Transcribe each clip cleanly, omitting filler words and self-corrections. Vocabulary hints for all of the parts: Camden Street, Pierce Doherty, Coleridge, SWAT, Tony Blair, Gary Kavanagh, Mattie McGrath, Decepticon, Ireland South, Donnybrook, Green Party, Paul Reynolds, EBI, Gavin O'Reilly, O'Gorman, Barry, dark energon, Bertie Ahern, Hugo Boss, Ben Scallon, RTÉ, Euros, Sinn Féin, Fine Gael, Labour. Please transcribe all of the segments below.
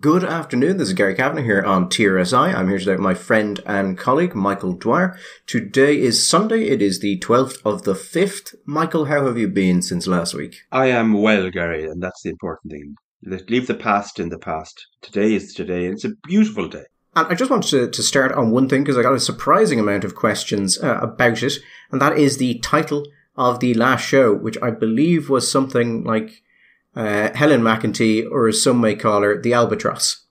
Good afternoon, this is Gary Kavanagh here on TRSI. I'm here today with my friend and colleague, Michael Dwyer. Today is Sunday, it is the 12th of the 5th. Michael, how have you been since last week? I am well, Gary, and that's the important thing. Leave the past in the past. Today is today, and it's a beautiful day. And I just wanted to start on one thing, because I got a surprising amount of questions about it, and that is the title of the last show, which I believe was something like Helen McEntee, or as some may call her, the Albatross.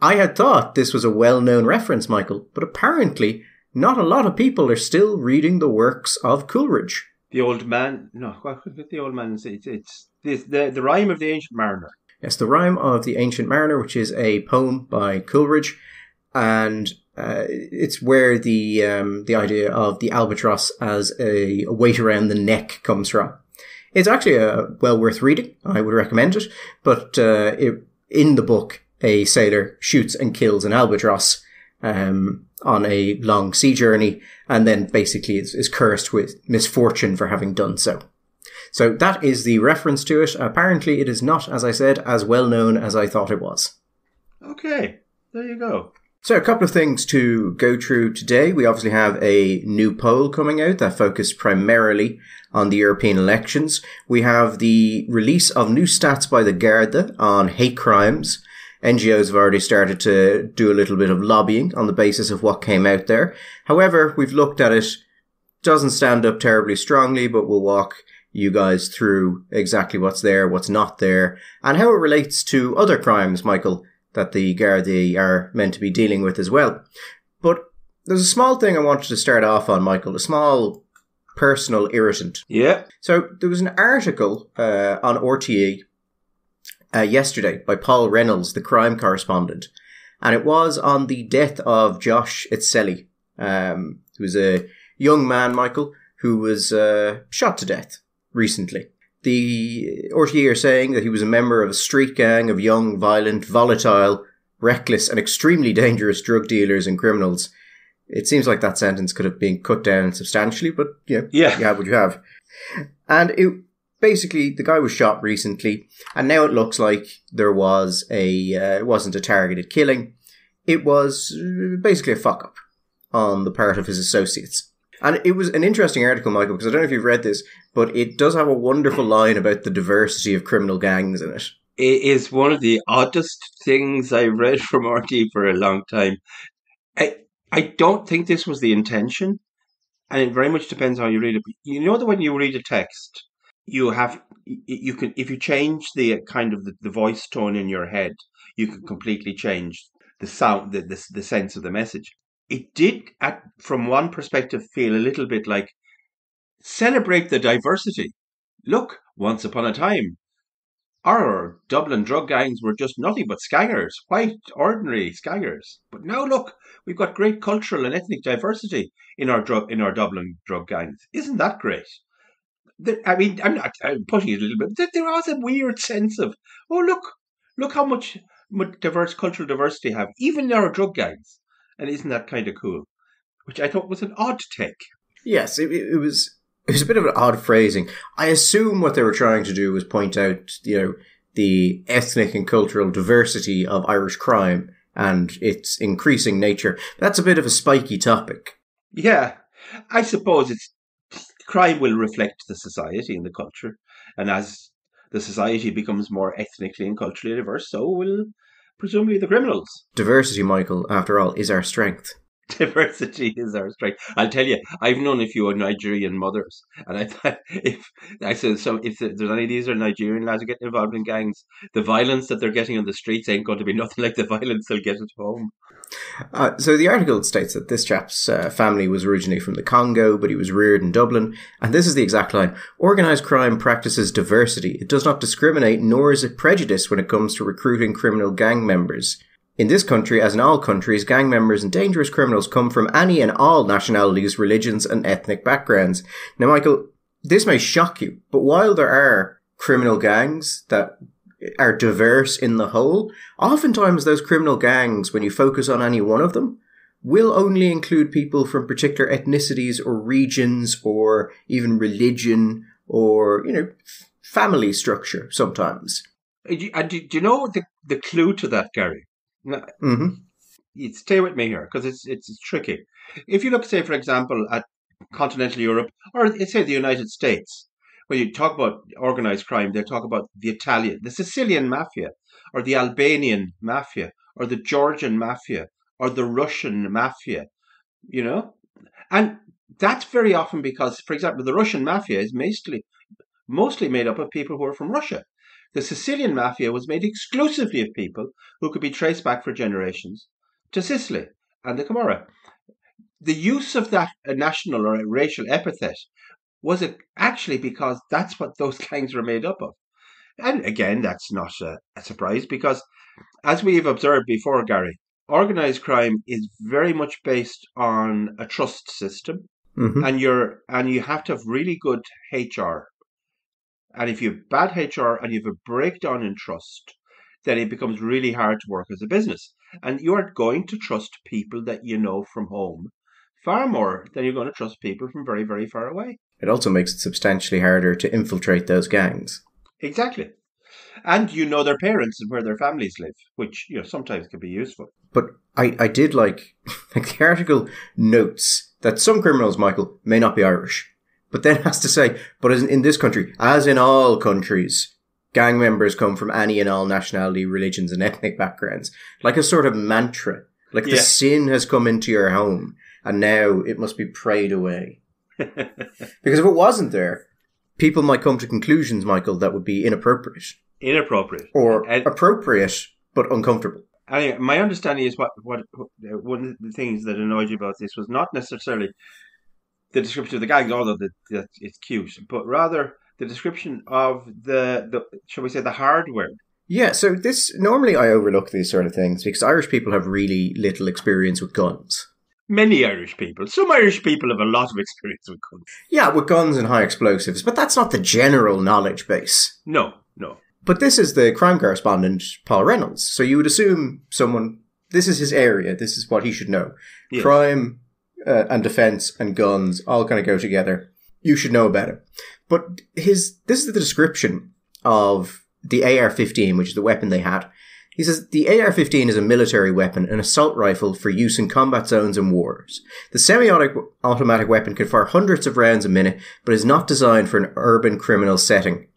I had thought this was a well-known reference, Michael, but apparently not a lot of people are still reading the works of Coleridge. The old man? No, what did the old man say? It's the Rime of the Ancient Mariner. Yes, the Rime of the Ancient Mariner, which is a poem by Coleridge, and it's where the idea of the albatross as a weight around the neck comes from. It's actually well worth reading. I would recommend it. But in the book, a sailor shoots and kills an albatross on a long sea journey, and then basically is cursed with misfortune for having done so. So that is the reference to it. Apparently, it is not, as I said, as well known as I thought it was. Okay, there you go. So a couple of things to go through today. We obviously have a new poll coming out that focused primarily on the European elections. We have the release of new stats by the Garda on hate crimes. NGOs have already started to do a little bit of lobbying on the basis of what came out there. However, we've looked at it. Doesn't stand up terribly strongly, but we'll walk you guys through exactly what's there, what's not there, and how it relates to other crimes, Michael, that the Gardaí are meant to be dealing with as well. But there's a small thing I wanted to start off on, Michael, a small personal irritant. Yeah. So there was an article on RTÉ yesterday by Paul Reynolds, the crime correspondent, and it was on the death of Josh Itselli, who was a young man, Michael, who was shot to death recently. The RTÉ are saying that he was a member of a street gang of young, violent, volatile, reckless and extremely dangerous drug dealers and criminals. It seems like that sentence could have been cut down substantially, but you know, yeah, you have what you have. And it basically, the guy was shot recently, and now it looks like there was it wasn't a targeted killing. It was basically a fuck-up on the part of his associates. And it was an interesting article, Michael, because I don't know if you've read this, but it does have a wonderful line about the diversity of criminal gangs in it. It is one of the oddest things I read from RTÉ for a long time. I don't think this was the intention, and it very much depends how you read it. You know that when you read a text, if you change the kind of the voice tone in your head, you can completely change the sound, the sense of the message. It did, from one perspective, feel a little bit like, celebrate the diversity. Look, once upon a time, our Dublin drug gangs were just nothing but skaggers, quite ordinary skaggers. But now look, we've got great cultural and ethnic diversity in our Dublin drug gangs. Isn't that great? I'm pushing it a little bit. There was a weird sense of, oh look how much cultural diversity we have, even in our drug gangs. And isn't that kind of cool? Which I thought was an odd take. Yes, it was a bit of an odd phrasing. I assume what they were trying to do was point out, you know, the ethnic and cultural diversity of Irish crime and its increasing nature. That's a bit of a spiky topic. Yeah, I suppose crime will reflect the society and the culture. And as the society becomes more ethnically and culturally diverse, so will presumably the criminals. Diversity, Michael, after all, is our strength. Diversity is our strength. I'll tell you, I've known a few Nigerian mothers, and I thought if there's any of these are Nigerian lads who get involved in gangs, the violence that they're getting on the streets ain't going to be nothing like the violence they'll get at home. So the article states that this chap's family was originally from the Congo, but he was reared in Dublin. And this is the exact line. Organised crime practices diversity. It does not discriminate, nor is it prejudiced when it comes to recruiting criminal gang members. In this country, as in all countries, gang members and dangerous criminals come from any and all nationalities, religions and ethnic backgrounds. Now, Michael, this may shock you, but while there are criminal gangs that are diverse in the whole, oftentimes those criminal gangs, when you focus on any one of them, will only include people from particular ethnicities or regions or even religion or, you know, family structure sometimes. Do you know the clue to that, Gary? Mm-hmm. Stay with me here, because it's tricky. If you look, say, for example, at continental Europe, or say the United States, when you talk about organised crime, they talk about the Italian, the Sicilian mafia, or the Albanian mafia, or the Georgian mafia, or the Russian mafia, you know? And that's very often because, for example, the Russian mafia is mostly made up of people who are from Russia. The Sicilian mafia was made exclusively of people who could be traced back for generations to Sicily and the Camorra. The use of that national or racial epithet was actually because that's what those gangs were made up of. And again, that's not a surprise because, as we've observed before, Gary, organised crime is very much based on a trust system, mm-hmm. and you have to have really good HR. And if you have bad HR and you have a breakdown in trust, then it becomes really hard to work as a business. And you are going to trust people that you know from home far more than you're going to trust people from very, very far away. It also makes it substantially harder to infiltrate those gangs. Exactly. And you know their parents and where their families live, which, you know, sometimes can be useful. But I did like the article notes that some criminals, Michael, may not be Irish, but then has to say, but in this country, as in all countries, gang members come from any and all nationality, religions and ethnic backgrounds. Like a sort of mantra. Like the sin has come into your home and now it must be prayed away. Because if it wasn't there, people might come to conclusions, Michael, that would be inappropriate. Or appropriate, but uncomfortable. Anyway, my understanding is what one of the things that annoyed you about this was not necessarily the description of the gangs, although that it's cute, but rather the description of the, shall we say, the hardware. Yeah, so this, normally I overlook these sort of things because Irish people have really little experience with guns. Many Irish people. Some Irish people have a lot of experience with guns. Yeah, with guns and high explosives, but that's not the general knowledge base. No. But this is the crime correspondent, Paul Reynolds. So you would assume someone, this is his area, this is what he should know. Yes. Crime and defence and guns all kind of go together. You should know about it. But this is the description of the AR-15, which is the weapon they had. He says, the AR-15 is a military weapon, an assault rifle for use in combat zones and wars. The semi-automatic weapon can fire hundreds of rounds a minute, but is not designed for an urban criminal setting.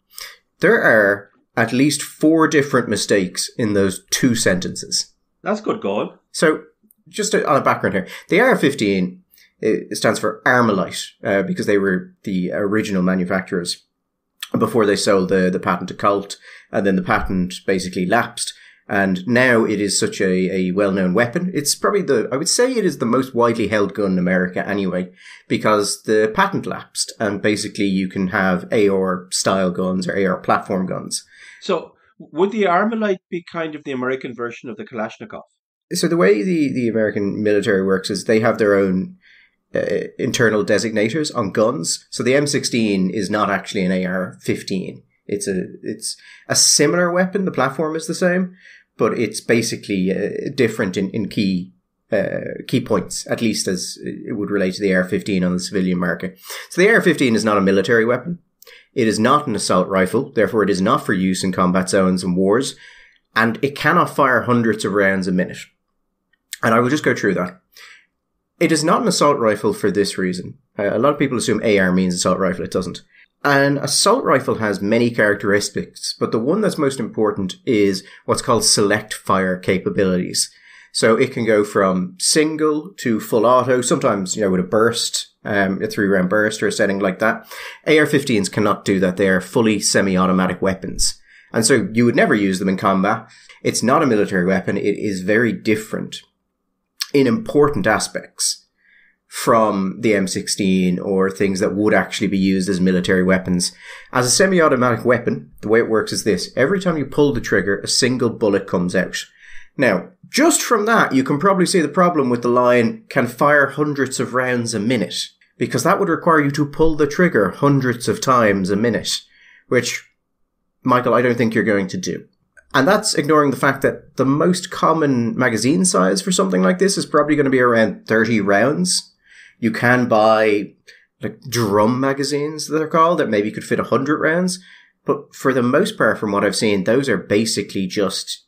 There are at least 4 different mistakes in those 2 sentences. That's good going. So, just on a background here, the AR-15... It stands for Armalite, because they were the original manufacturers before they sold the patent to Colt, and then the patent basically lapsed. And now it is such a well-known weapon. It's probably I would say it is the most widely held gun in America anyway, because the patent lapsed, and basically you can have AR-style guns or AR-platform guns. So would the Armalite be kind of the American version of the Kalashnikov? So the way the American military works is they have their own... internal designators on guns. So the M16 is not actually an AR-15. It's a similar weapon. The platform is the same, but it's basically different in key points, at least as it would relate to the AR-15 on the civilian market. So the AR-15 is not a military weapon. It is not an assault rifle. Therefore, it is not for use in combat zones and wars, and it cannot fire hundreds of rounds a minute. And I will just go through that. It is not an assault rifle for this reason. A lot of people assume AR means assault rifle. It doesn't. An assault rifle has many characteristics, but the one that's most important is what's called select fire capabilities. So it can go from single to full auto, sometimes, you know, with a burst, a 3-round burst or a setting like that. AR-15s cannot do that. They are fully semi-automatic weapons. And so you would never use them in combat. It's not a military weapon. It is very different in important aspects from the M16 or things that would actually be used as military weapons. As a semi-automatic weapon, the way it works is this. Every time you pull the trigger, a single bullet comes out. Now, just from that, you can probably see the problem with the line, can fire hundreds of rounds a minute, because that would require you to pull the trigger hundreds of times a minute, which, Michael, I don't think you're going to do. And that's ignoring the fact that the most common magazine size for something like this is probably going to be around 30 rounds. You can buy like drum magazines, they're called, that maybe could fit 100 rounds. But for the most part, from what I've seen, those are basically just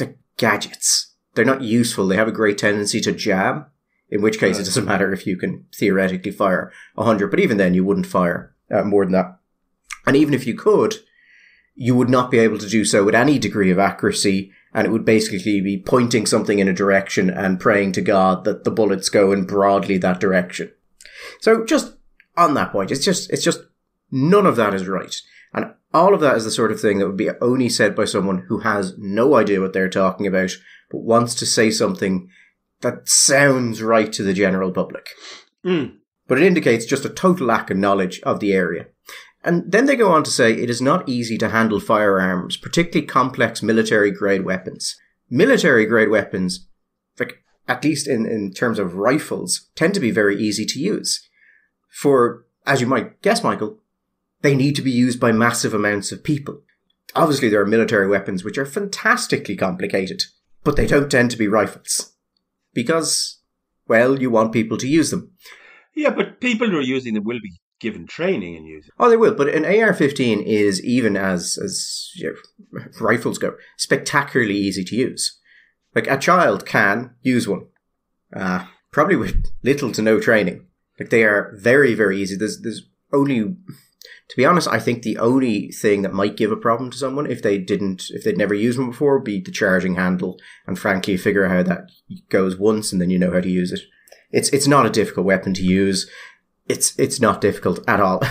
like gadgets. They're not useful. They have a great tendency to jab, in which case it doesn't matter if you can theoretically fire 100, but even then you wouldn't fire more than that. And even if you could, you would not be able to do so with any degree of accuracy, and it would basically be pointing something in a direction and praying to God that the bullets go in broadly that direction. So just on that point, it's just none of that is right. And all of that is the sort of thing that would be only said by someone who has no idea what they're talking about, but wants to say something that sounds right to the general public. Mm. But it indicates just a total lack of knowledge of the area. And then they go on to say it is not easy to handle firearms, particularly complex military-grade weapons. Military-grade weapons, like at least in terms of rifles, tend to be very easy to use. For, as you might guess, Michael, they need to be used by massive amounts of people. Obviously, there are military weapons which are fantastically complicated, but they don't tend to be rifles. Because, well, you want people to use them. Yeah, but people who are using them will be given training and using. Oh, they will. But an AR-15 is, even as you know, rifles go, spectacularly easy to use. Like, a child can use one, probably with little to no training. Like, they are very, very easy. There's only, to be honest, I think the only thing that might give a problem to someone if they'd never used one before, would be the charging handle. And frankly, figure out how that goes once, and then you know how to use it. It's not a difficult weapon to use. It's not difficult at all.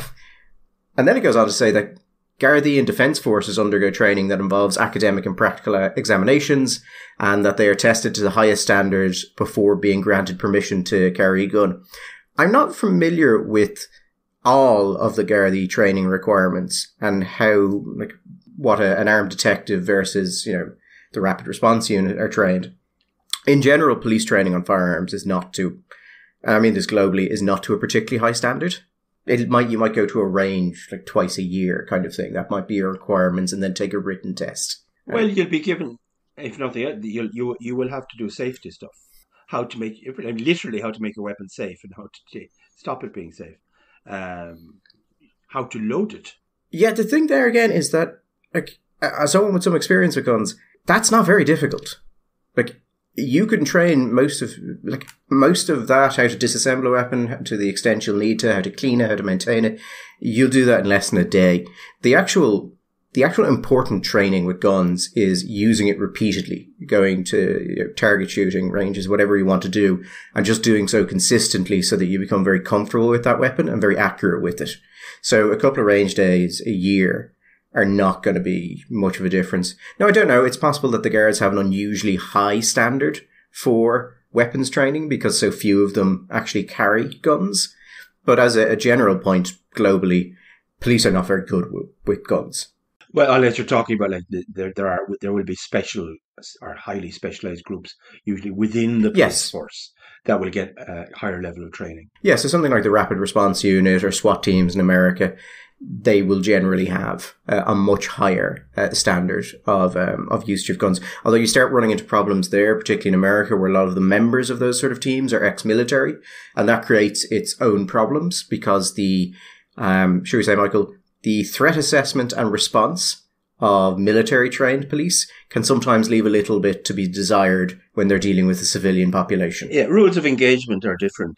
And then it goes on to say that Gardaí and Defence Forces undergo training that involves academic and practical examinations, and that they are tested to the highest standards before being granted permission to carry a gun. I'm not familiar with all of the Gardaí training requirements and how, like, what an armed detective versus, you know, the Rapid Response Unit are trained. In general, police training on firearms is not to, I mean this globally, is not to a particularly high standard. You might go to a range like twice a year kind of thing. That might be your requirements, and then take a written test. Well, you'll be given, if nothing else, you will have to do safety stuff. How to make, literally how to make a weapon safe and how to stop it being safe. How to load it. Yeah, the thing there again is that, like, as someone with some experience with guns, that's not very difficult. Like, you can train most of that, how to disassemble a weapon to the extent you'll need to, how to clean it, how to maintain it. You'll do that in less than a day. The actual important training with guns is using it repeatedly, going to, you know, target shooting ranges, whatever you want to do, and just doing so consistently so that you become very comfortable with that weapon and very accurate with it. So a couple of range days a year are not going to be much of a difference. Now, I don't know. It's possible that the guards have an unusually high standard for weapons training because so few of them actually carry guns. But as a general point, globally, police are not very good with guns. Well, unless you're talking about, like, there will be special or highly specialized groups, usually within the police force, that will get a higher level of training. Yeah, so something like the Rapid Response Unit or SWAT teams in America, they will generally have a much higher standard of usage of guns. Although you start running into problems there, particularly in America, where a lot of the members of those sort of teams are ex-military, and that creates its own problems because the, should we say, Michael, the threat assessment and response of military-trained police can sometimes leave a little bit to be desired when they're dealing with the civilian population. Yeah, rules of engagement are different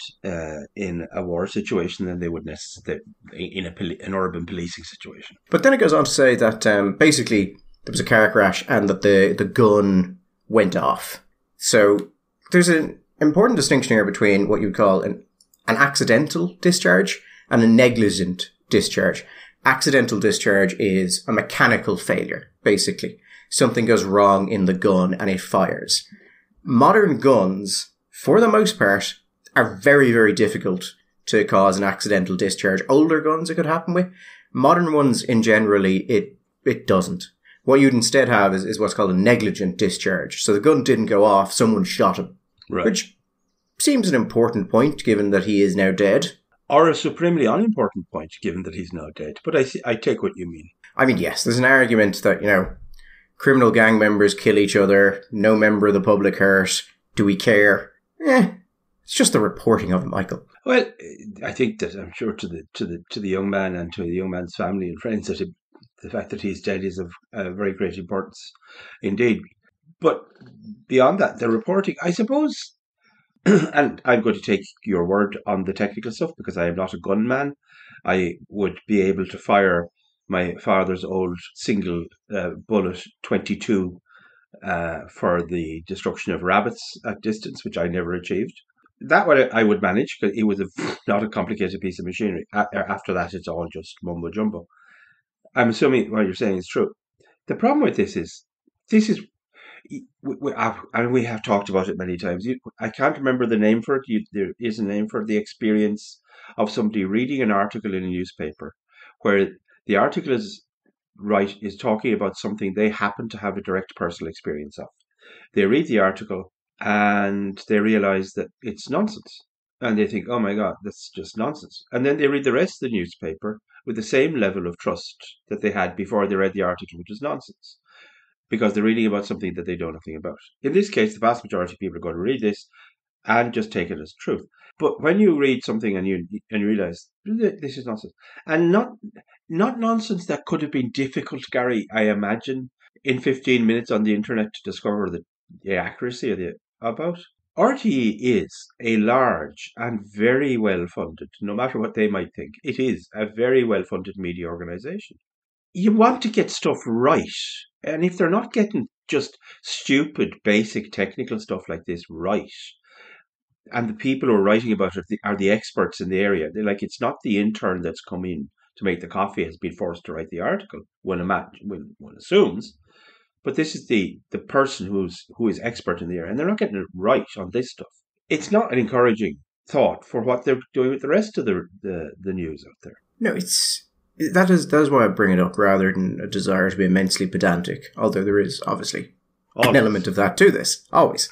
in a war situation than they would necessarily in an urban policing situation. But then it goes on to say that basically there was a car crash and that the gun went off. So there's an important distinction here between what you would call an accidental discharge and a negligent discharge. Accidental discharge is a mechanical failure, basically. Something goes wrong in the gun and it fires. Modern guns, for the most part, are very, very difficult to cause an accidental discharge. Older guns it could happen with. Modern ones, in generally, it doesn't. What you'd instead have is what's called a negligent discharge. So the gun didn't go off, someone shot him. Right. Which seems an important point, given that he is now dead. Or a supremely unimportant point, given that he's now dead. But I take what you mean. I mean, yes, there's an argument that, you know, criminal gang members kill each other, no member of the public hurt, do we care? It's just the reporting of it, Michael. Well, I think that, I'm sure to the young man and to the young man's family and friends, that the fact that he's dead is of very great importance indeed. But beyond that, the reporting, I suppose, and I'm going to take your word on the technical stuff because I am not a gunman. I would be able to fire my father's old single bullet 22 for the destruction of rabbits at distance, which I never achieved. That one I would manage because it was not a complicated piece of machinery. After that, it's all just mumbo jumbo. I'm assuming what you're saying is true. The problem with this is, we have talked about it many times. I can't remember the name for it. There is a name for it. The experience of somebody reading an article in a newspaper where the article is talking about something they happen to have a direct personal experience of. They read the article and they realize that it's nonsense. And they think, oh my God, that's just nonsense. And then they read the rest of the newspaper with the same level of trust that they had before they read the article, which is nonsense, because they're reading about something that they know nothing about. In this case, the vast majority of people are going to read this and just take it as truth. But when you read something and you realize this is nonsense, and not nonsense that could have been difficult, Gary, I imagine, in 15 minutes on the internet to discover the accuracy of about. RTÉ is a large and very well-funded, no matter what they might think, it is a very well-funded media organisation. You want to get stuff right. And if they're not getting just stupid, basic, technical stuff like this right, and the people who are writing about it are the experts in the area, they're like, it's not the intern that's come in to make the coffee has been forced to write the article, one assumes. But this is the person who is expert in the area, and they're not getting it right on this stuff. It's not an encouraging thought for what they're doing with the rest of the news out there. No, it's... That is why I bring it up, rather than a desire to be immensely pedantic, although there is, obviously, an element of that to this, always.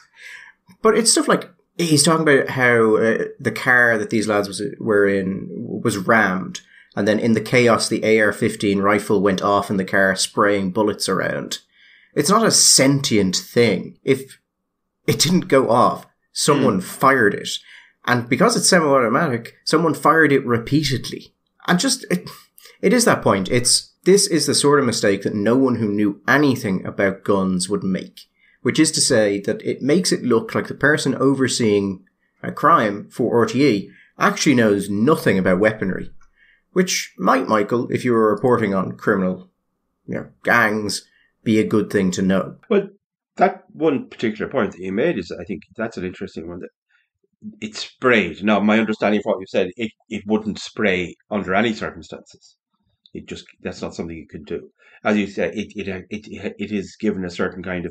But it's stuff like, he's talking about how the car that these lads were in was rammed, and then in the chaos, the AR-15 rifle went off in the car, spraying bullets around. It's not a sentient thing. If it didn't go off, someone fired it. And because it's semi-automatic, someone fired it repeatedly. And just... It is that point. This is the sort of mistake that no one who knew anything about guns would make, which is to say that it makes it look like the person overseeing a crime for RTÉ actually knows nothing about weaponry, which might, Michael, if you were reporting on criminal gangs, be a good thing to know. Well, that one particular point that you made is, I think, that's an interesting one. That it sprayed. Now, my understanding of what you said, it wouldn't spray under any circumstances. It just, that's not something you could do. As you say, it is given a certain kind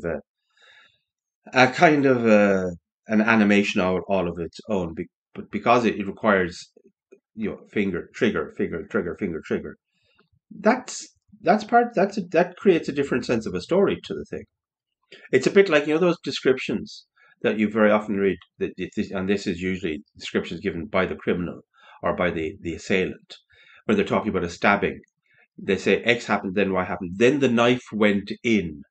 of an animation all of its own, but because it requires finger trigger, that creates a different sense of a story to the thing. It's a bit like those descriptions that you very often read, and this is usually descriptions given by the criminal or by the assailant, where they're talking about a stabbing. They say X happened, then Y happened, then the knife went in.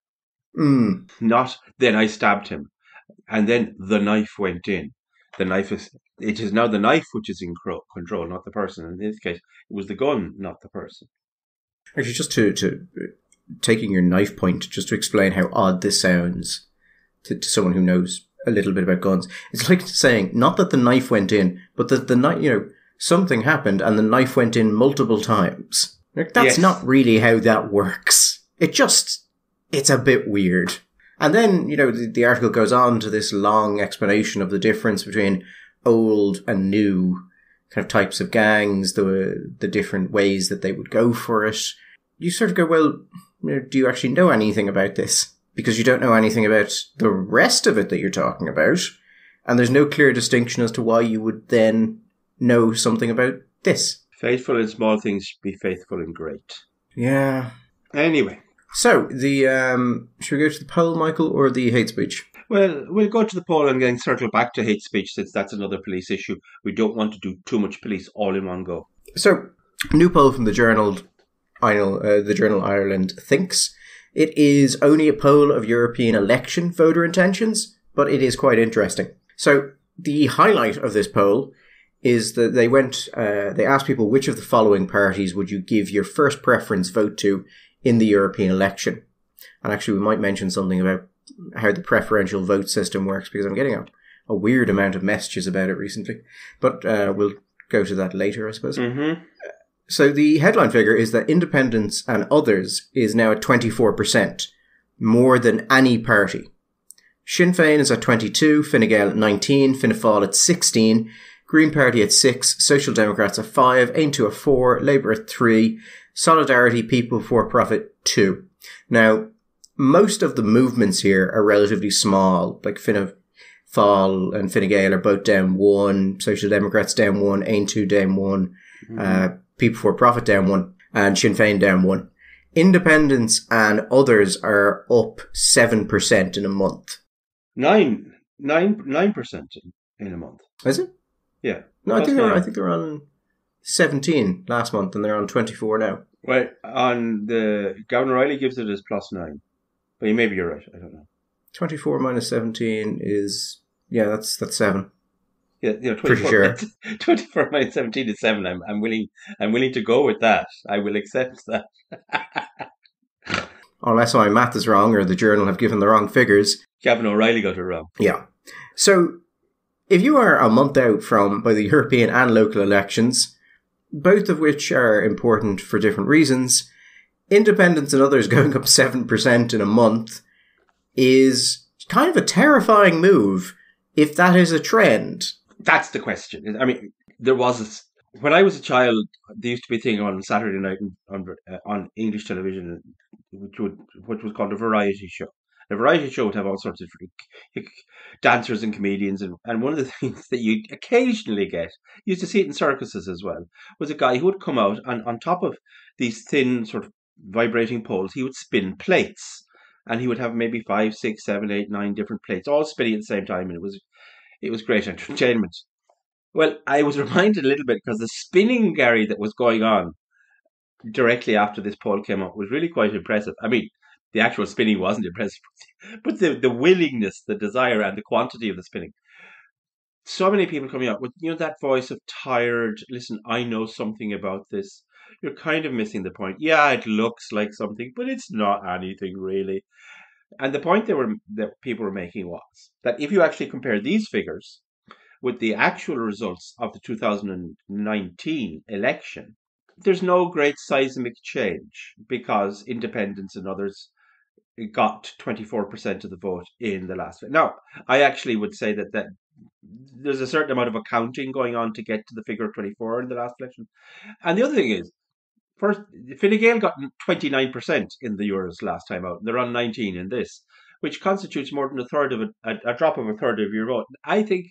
Not then I stabbed him, and then the knife went in. The knife is now the knife which is in control, not the person. In this case, it was the gun, not the person. Actually, just to taking your knife point, just to explain how odd this sounds to someone who knows a little bit about guns, it's like saying not that the knife went in, but that the knife, something happened and the knife went in multiple times. That's not really how that works. It's a bit weird. And then, the article goes on to this long explanation of the difference between old and new kind of types of gangs, the different ways that they would go for it. You sort of go, well, do you actually know anything about this? Because you don't know anything about the rest of it that you're talking about. And there's no clear distinction as to why you would then know something about this. Faithful in small things, be faithful in great. Yeah. Anyway. So, should we go to the poll, Michael, or the hate speech? Well, we'll go to the poll and then circle back to hate speech, since that's another police issue. We don't want to do too much police all in one go. So, new poll from the Journal Ireland thinks... It is only a poll of European election voter intentions, but it is quite interesting. So the highlight of this poll is that they asked people, which of the following parties would you give your first preference vote to in the European election. And actually, we might mention something about how the preferential vote system works, because I'm getting a weird amount of messages about it recently. But we'll go to that later, I suppose. Mm-hmm. So the headline figure is that Independents and Others is now at 24%, more than any party. Sinn Féin is at 22, Fine Gael at 19, Fianna Fáil at 16, Green Party at 6, Social Democrats at 5, Aontú at 4, Labour at 3, Solidarity, People Before Profit 2. Now, most of the movements here are relatively small, like Fianna Fáil and Fine Gael are both down 1, Social Democrats down 1, Aontú down 1, People Before Profit down 1, and Sinn Féin down 1. Independents and Others are up 7% in a month. 9% in a month. Is it? Yeah. No, I think they're on 17 last month, and they're on 24 now. Right. On the Gavin O'Reilly gives it as +9, but maybe you're right. I don't know. 24 minus 17 is that's 7. Yeah, 24, pretty sure. 24 minus 17 is 7. I'm willing to go with that. I will accept that. Unless my math is wrong, or the journal have given the wrong figures. Gavin O'Reilly got it wrong. Yeah. So, if you are a month out from both the European and local elections, both of which are important for different reasons, Independents and Others going up 7% in a month is kind of a terrifying move, if that is a trend. That's the question. I mean, when I was a child, there used to be a thing on Saturday night on English television, which was called a variety show. A variety show would have all sorts of dancers and comedians, and one of the things that you occasionally get, you used to see it in circuses as well, was a guy who would come out, and on top of these thin sort of vibrating poles, he would spin plates, and he would have maybe 5, 6, 7, 8, 9 different plates all spinning at the same time, and it was great entertainment. Well, I was reminded a little bit, because the spinning Gary that was going on directly after this poll came up was really quite impressive. I mean, the actual spinning wasn't impressive, but the willingness, the desire, and the quantity of the spinning. So many people coming up with, that voice of tired, listen, I know something about this. You're kind of missing the point. Yeah, it looks like something, but it's not anything really. And the point that people were making was that if you actually compare these figures with the actual results of the 2019 election, there's no great seismic change, because Independents and Others got 24% of the vote in the last. Now, I actually would say that there's a certain amount of accounting going on to get to the figure of 24 in the last election. And the other thing is, first, Fine Gael got 29% in the Euros last time out, and they're on 19 in this, which constitutes more than a third of a drop of a third of your vote. I think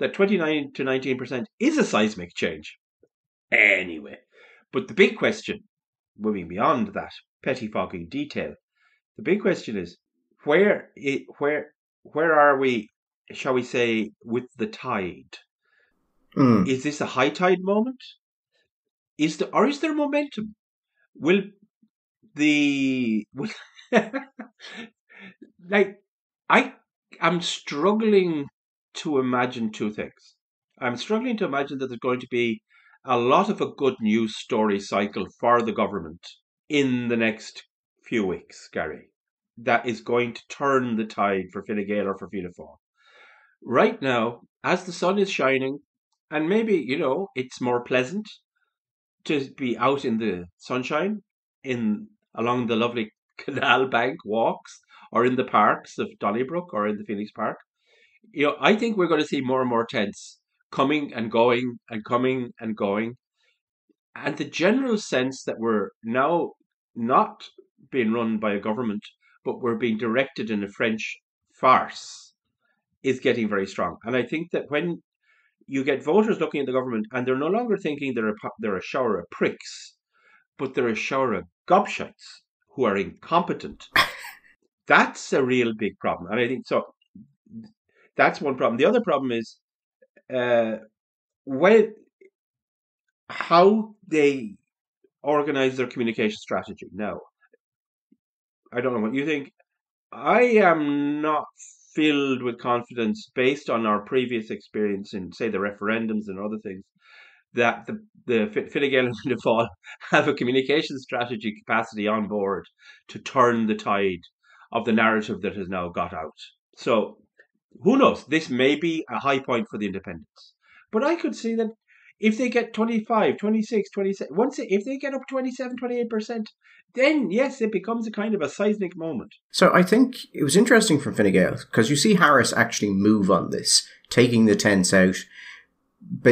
that 29 to 19% is a seismic change. Anyway, but the big question, moving beyond that pettifogging detail, the big question is, where are we, shall we say, with the tide? Mm. Is this a high tide moment? Is there momentum? Like, I am struggling to imagine two things. I'm struggling to imagine that there's going to be a lot of a good news story cycle for the government in the next few weeks, Gary, that is going to turn the tide for Fine Gael or for Fianna Fáil. Right now, as the sun is shining, and maybe, it's more pleasant to be out in the sunshine, along the lovely canal bank walks, or in the parks of Donnybrook or in the Phoenix Park, I think we're going to see more and more tents coming and going and coming and going. And the general sense that we're now not being run by a government, but we're being directed in a French farce, is getting very strong. And I think that when you get voters looking at the government, and they're no longer thinking they're a shower of pricks, but they're a shower of gobshites who are incompetent. That's a real big problem. And I think so. That's one problem. The other problem is how they organize their communication strategy. Now, I don't know what you think. I am not filled with confidence, based on our previous experience in, say, the referendums and other things, that the Fine Gael and Fianna Fáil have a communication strategy capacity on board to turn the tide of the narrative that has now got out. So who knows? This may be a high point for the independents. But I could see that if they get 25, 26, 27, if they get up 27, 28%, then yes, it becomes a kind of a seismic moment. So I think it was interesting from Fine Gael, because you see Harris actually move on this, taking the tents out,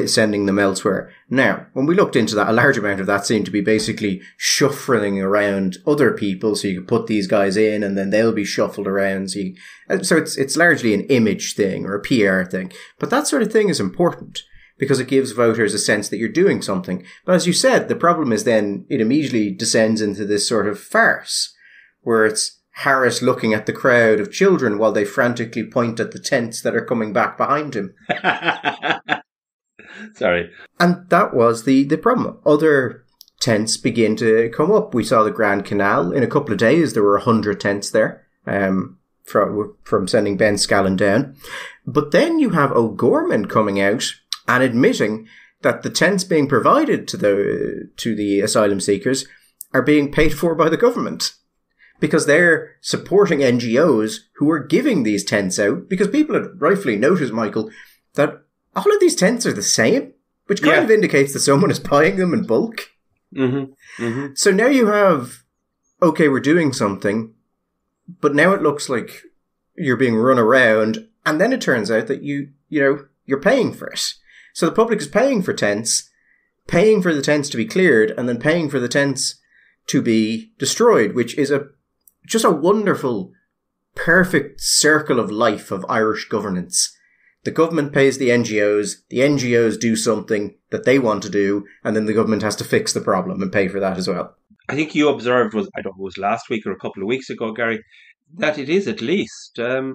sending them elsewhere. Now, when we looked into that, a large amount of that seemed to be basically shuffling around other people, so you could put these guys in and then they'll be shuffled around. So, it's largely an image thing or a PR thing. But that sort of thing is important because it gives voters a sense that you're doing something. But as you said, the problem is then it immediately descends into this sort of farce where it's Harris looking at the crowd of children while they frantically point at the tents that are coming back behind him. Sorry. And that was the problem. Other tents begin to come up. We saw the Grand Canal. In a couple of days, there were 100 tents there from sending Ben Scallon down. But then you have O'Gorman coming out and admitting that the tents being provided to the asylum seekers are being paid for by the government, because they're supporting NGOs who are giving these tents out, because people had rightfully noticed, Michael, that all of these tents are the same, which kind of indicates that someone is buying them in bulk. Mm-hmm. Mm-hmm. So now you have, okay, we're doing something, but now it looks like you're being run around, and then it turns out that you're paying for it. So the public is paying for tents, paying for the tents to be cleared, and then paying for the tents to be destroyed, which is just a wonderful, perfect circle of life of Irish governance. The government pays the NGOs do something that they want to do, and then the government has to fix the problem and pay for that as well. I think you observed, I don't know, it was last week or a couple of weeks ago, Gary, that it is at least a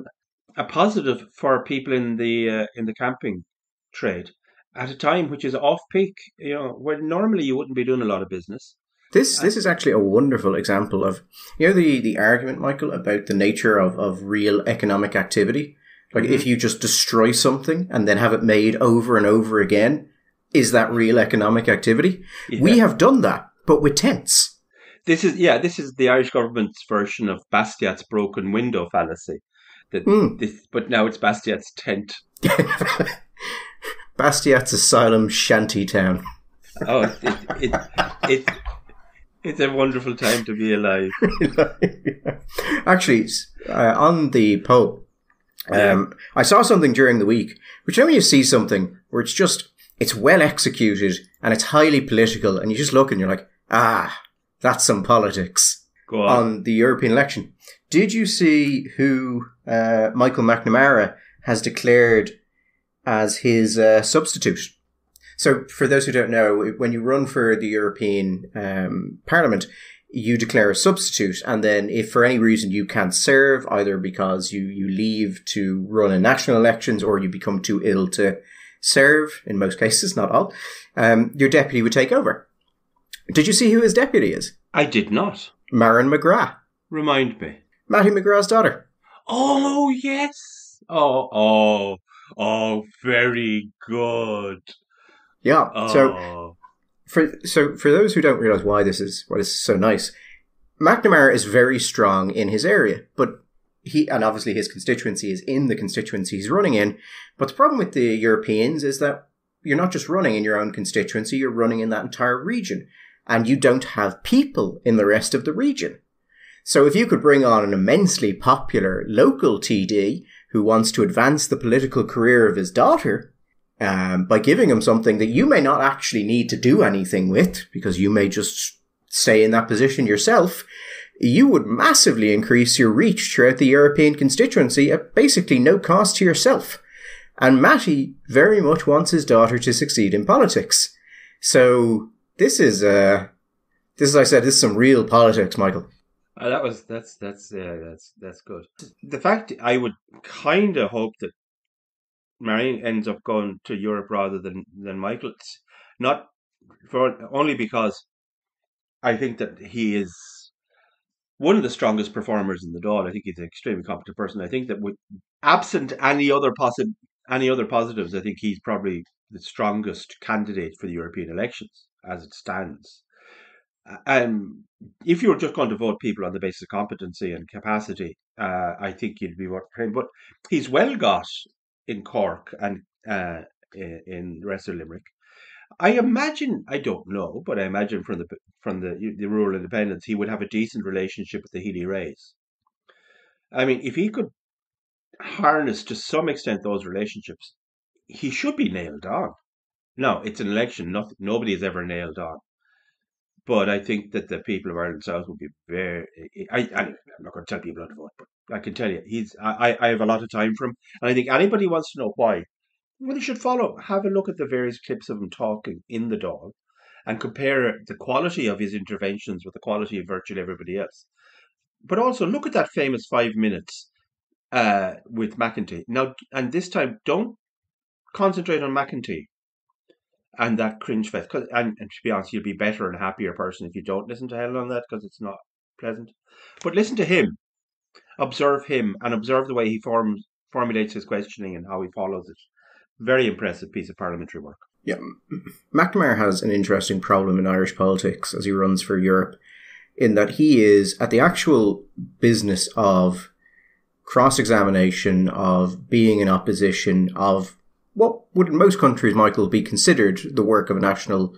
positive for people in the camping trade at a time which is off-peak, where normally you wouldn't be doing a lot of business. This is actually a wonderful example of, the argument, Michael, about the nature of real economic activity. Like, if you just destroy something and then have it made over and over again, is that real economic activity? Yeah. We have done that, but with tents. This is the Irish government's version of Bastiat's broken window fallacy. But now it's Bastiat's tent. Bastiat's asylum shanty town. Oh, it's a wonderful time to be alive. Actually, on the Pope, I saw something during the week, which when you see something where it's well executed and it's highly political, and you just look and you're like, that's some politics. Go on the European election. Did you see who Michael McNamara has declared as his substitute? So for those who don't know, when you run for the European Parliament, you declare a substitute, and then if for any reason you can't serve, either because you leave to run in national elections or you become too ill to serve, in most cases, not all, your deputy would take over. Did you see who his deputy is? I did not. Maren McGrath. Remind me. Matty McGrath's daughter. Oh, yes. Oh, very good. Yeah, So for those who don't realise why this is so nice, McNamara is very strong in his area, but and obviously his constituency is in the constituency he's running in. But the problem with the Europeans is that you're not just running in your own constituency, you're running in that entire region. And you don't have people in the rest of the region. So if you could bring on an immensely popular local TD who wants to advance the political career of his daughter, by giving him something that you may not actually need to do anything with, because you may just stay in that position yourself, you would massively increase your reach throughout the European constituency at basically no cost to yourself. And Matty very much wants his daughter to succeed in politics. So this is, I said, this is some real politics, Michael. That's good. The fact I would kind of hope that Marion ends up going to Europe rather than Michael. It's not only because I think that he is one of the strongest performers in the Dáil. I think he's an extremely competent person. I think that absent any other Any other positives? I think he's probably the strongest candidate for the European elections as it stands. If you were just going to vote people on the basis of competency and capacity, I think you'd be voting for him. But he's well got in Cork and in the rest of Limerick. I imagine, I don't know, but I imagine from the rural independents, he would have a decent relationship with the Healy Rays. I mean, if he could harness to some extent those relationships, he should be nailed on. No, it's an election. Nobody is ever nailed on. But I think that the people of Ireland South would be very... I'm not going to tell people how to vote, but I can tell you, I have a lot of time for him. And I think anybody who wants to know why, well, you should have a look at the various clips of him talking in the Dáil and compare the quality of his interventions with the quality of virtually everybody else. But also look at that famous 5 minutes with McEntee. Now, and this time, don't concentrate on McEntee and that cringe fest. And to be honest, you'll be a better and happier person if you don't listen to Helen on that, because it's not pleasant. But listen to him, observe him, and observe the way he formulates his questioning and how he follows it. Very impressive piece of parliamentary work. Yeah, McNamara has an interesting problem in Irish politics as he runs for Europe, in that he is at the actual business of cross-examination, of being in opposition, of what would in most countries, Michael, be considered the work of a national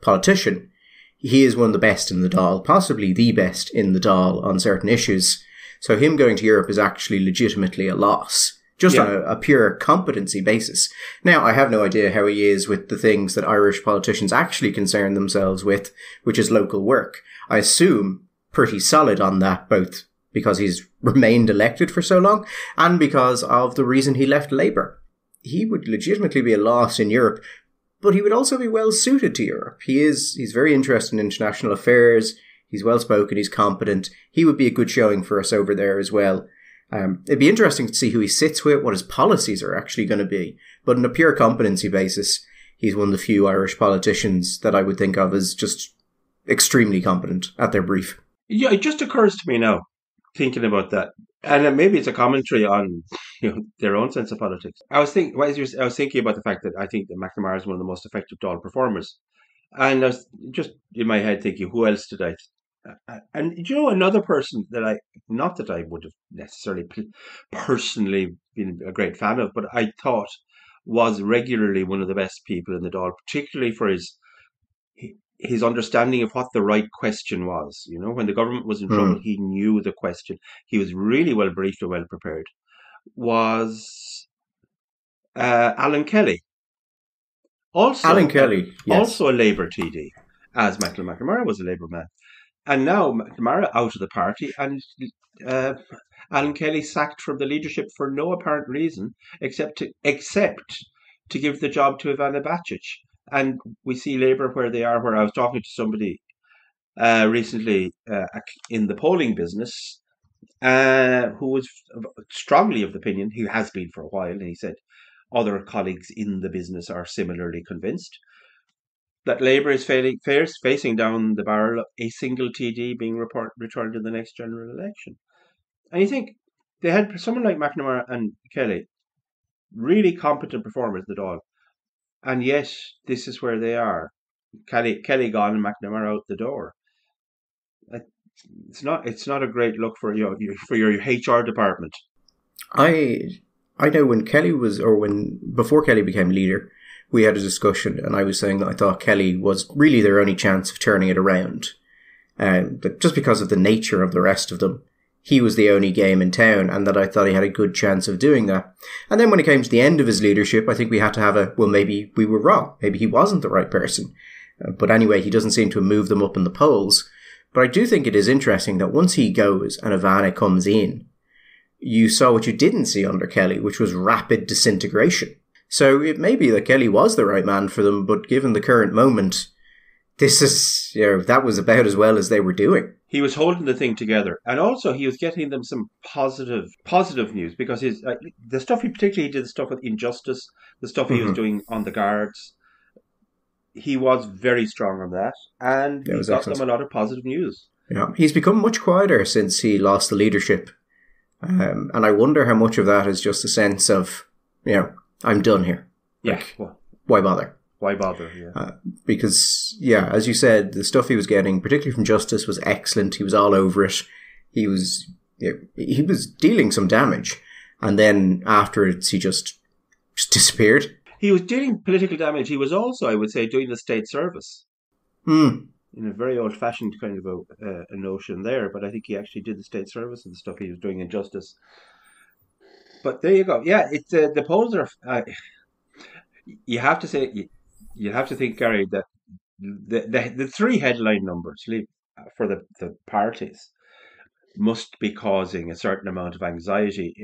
politician. He is one of the best in the Dáil, possibly the best in the Dáil on certain issues. So him going to Europe is actually legitimately a loss, on a pure competency basis. Now, I have no idea how he is with the things that Irish politicians actually concern themselves with, which is local work. I assume pretty solid on that, both because he's remained elected for so long and because of the reason he left Labour. He would legitimately be a loss in Europe, but he would also be well suited to Europe. He's very interested in international affairs. He's well spoken. He's competent. He would be a good showing for us over there as well. It'd be interesting to see who he sits with, what his policies are actually going to be. But on a pure competency basis, he's one of the few Irish politicians that I would think of as just extremely competent at their brief. Yeah, it just occurs to me now, thinking about that. And maybe it's a commentary on their own sense of politics. I was thinking about the fact that I think that McNamara is one of the most effective Dáil performers. And I was just in my head thinking, who else did I... And another person that not that I would have necessarily personally been a great fan of, but I thought was regularly one of the best people in the Dáil, particularly for his understanding of what the right question was. When the government was in trouble, he knew the question. He was really well briefed and well prepared. Was Alan Kelly. Also a Labour TD, as Michael McNamara was a Labour man. And now McNamara out of the party and Alan Kelly sacked from the leadership for no apparent reason except to give the job to Ivana Bacic. And we see Labour where they are, where I was talking to somebody recently in the polling business who was strongly of the opinion, he has been for a while, and he said other colleagues in the business are similarly convinced, that Labour is facing down the barrel of a single TD being returned to the next general election. And you think they had someone like McNamara and Kelly, really competent performers at all, and yet this is where they are. Kelly gone and McNamara out the door. It's not a great look for your HR department. I know when Kelly was, or when before Kelly became leader, we had a discussion and I was saying that I thought Kelly was really their only chance of turning it around. That just because of the nature of the rest of them, he was the only game in town, and that I thought he had a good chance of doing that. And then when it came to the end of his leadership, I think we had to have maybe we were wrong. Maybe he wasn't the right person. But anyway, he doesn't seem to move them up in the polls. But I do think it is interesting that once he goes and Ivana comes in, you saw what you didn't see under Kelly, which was rapid disintegration. So it may be that Kelly was the right man for them, but given the current moment, this is, that was about as well as they were doing. He was holding the thing together, and also he was getting them some positive news, because his the stuff he did, the stuff with injustice, the stuff he was doing on the guards, he was very strong on that, and he got them a lot of positive news. Yeah, he's become much quieter since he lost the leadership, and I wonder how much of that is just a sense of I'm done here. Yeah. Like, well, why bother? Why bother? Yeah. Because, yeah, as you said, the stuff he was getting, particularly from Justice, was excellent. He was all over it. He was, you know, he was dealing some damage. And then afterwards, he just disappeared. He was doing political damage. He was also, I would say, doing the state service. Mm. In a very old-fashioned kind of a notion there. But I think he actually did the state service and the stuff he was doing in Justice. But there you go. Yeah, it's the polls are... you have to say... You have to think, Gary, that the three headline numbers for the parties must be causing a certain amount of anxiety.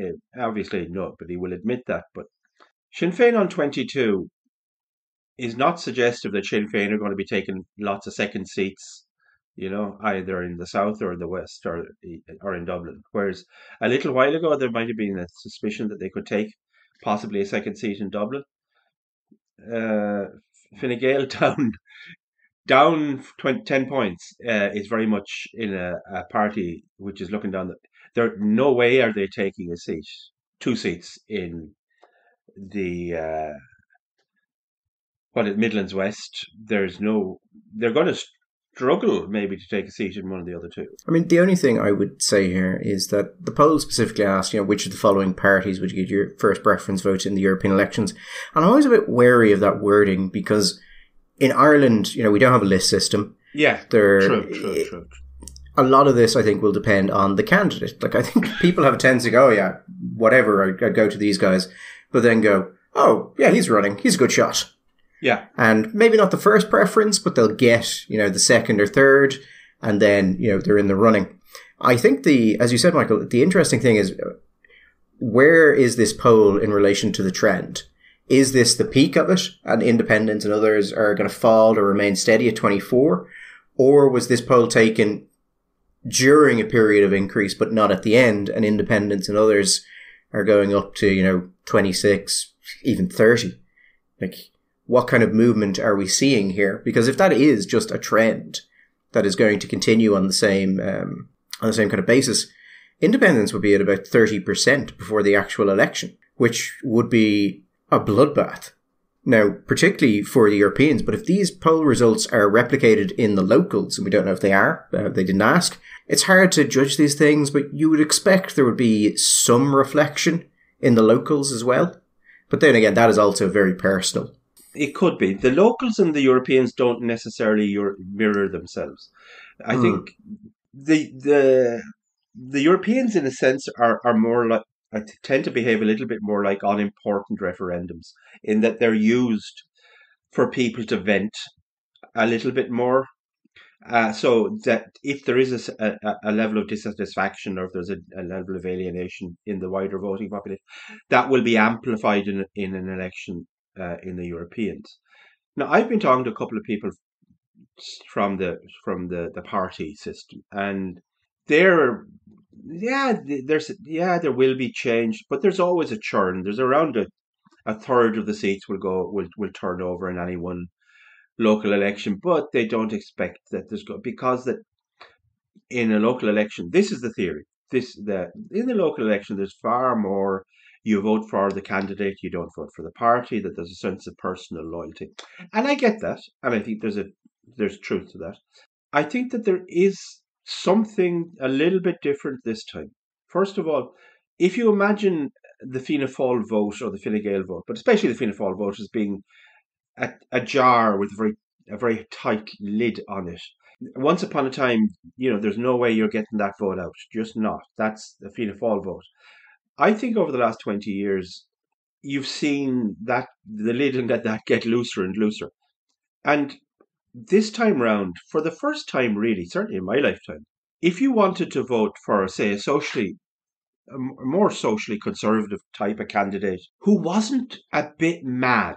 Obviously, nobody will admit that. But Sinn Féin on 22 is not suggestive that Sinn Féin are going to be taking lots of second seats, you know, either in the south or in the west or in Dublin. Whereas a little while ago, there might have been a suspicion that they could take possibly a second seat in Dublin. Fine Gael down 10 points is very much in a party which is looking down. There, no way are they taking a seat, two seats in the Midlands West. There's no. They're going to struggle maybe to take a seat in one of the other two. I mean, the only thing I would say here is that the poll specifically asked, you know, which of the following parties would you get your first preference vote in the European elections? And I'm always a bit wary of that wording because in Ireland, you know, we don't have a list system. Yeah, true. A lot of this, I think, will depend on the candidate. Like, I think people have a tendency to go, oh, yeah, whatever, I'd go to these guys, but then go, oh, yeah, he's running, he's a good shot. Yeah. And maybe not the first preference, but they'll get, you know, the second or third, and then, you know, they're in the running. I think as you said, Michael, the interesting thing is, where is this poll in relation to the trend? Is this the peak of it, and independents and others are going to fall or remain steady at 24? Or was this poll taken during a period of increase, but not at the end, and independents and others are going up to, you know, 26, even 30? Like, what kind of movement are we seeing here? Because if that is just a trend that is going to continue on the same kind of basis, independents would be at about 30% before the actual election, which would be a bloodbath. Now, particularly for the Europeans, but if these poll results are replicated in the locals, and we don't know if they are, they didn't ask, it's hard to judge these things, but you would expect there would be some reflection in the locals as well. But then again, that is also very personal. It could be. The locals and the Europeans don't necessarily mirror themselves. I think the Europeans, in a sense, are more like, tend to behave a little bit more like unimportant referendums, in that they're used for people to vent a little bit more. So that if there is a level of dissatisfaction, or if there's a level of alienation in the wider voting population, that will be amplified in an election. In the Europeans. Now, I've been talking to a couple of people from the party system, and there will be change, but there's always a churn. There's around a third of the seats will turn over in any one local election, but they don't expect that because in a local election, this is the theory. In the local election, there's far more. You vote for the candidate, you don't vote for the party, that there's a sense of personal loyalty. And I get that, and I think there's truth to that. I think that there is something a little bit different this time. First of all, if you imagine the Fianna Fáil vote or the Fine Gael vote, but especially the Fianna Fáil vote as being a jar with a very tight lid on it. Once upon a time, you know, there's no way you're getting that vote out. Just not. That's the Fianna Fáil vote. I think over the last 20 years, you've seen that the lid and that get looser and looser. And this time round, for the first time really, certainly in my lifetime, if you wanted to vote for, say, a more socially conservative type of candidate who wasn't a bit mad,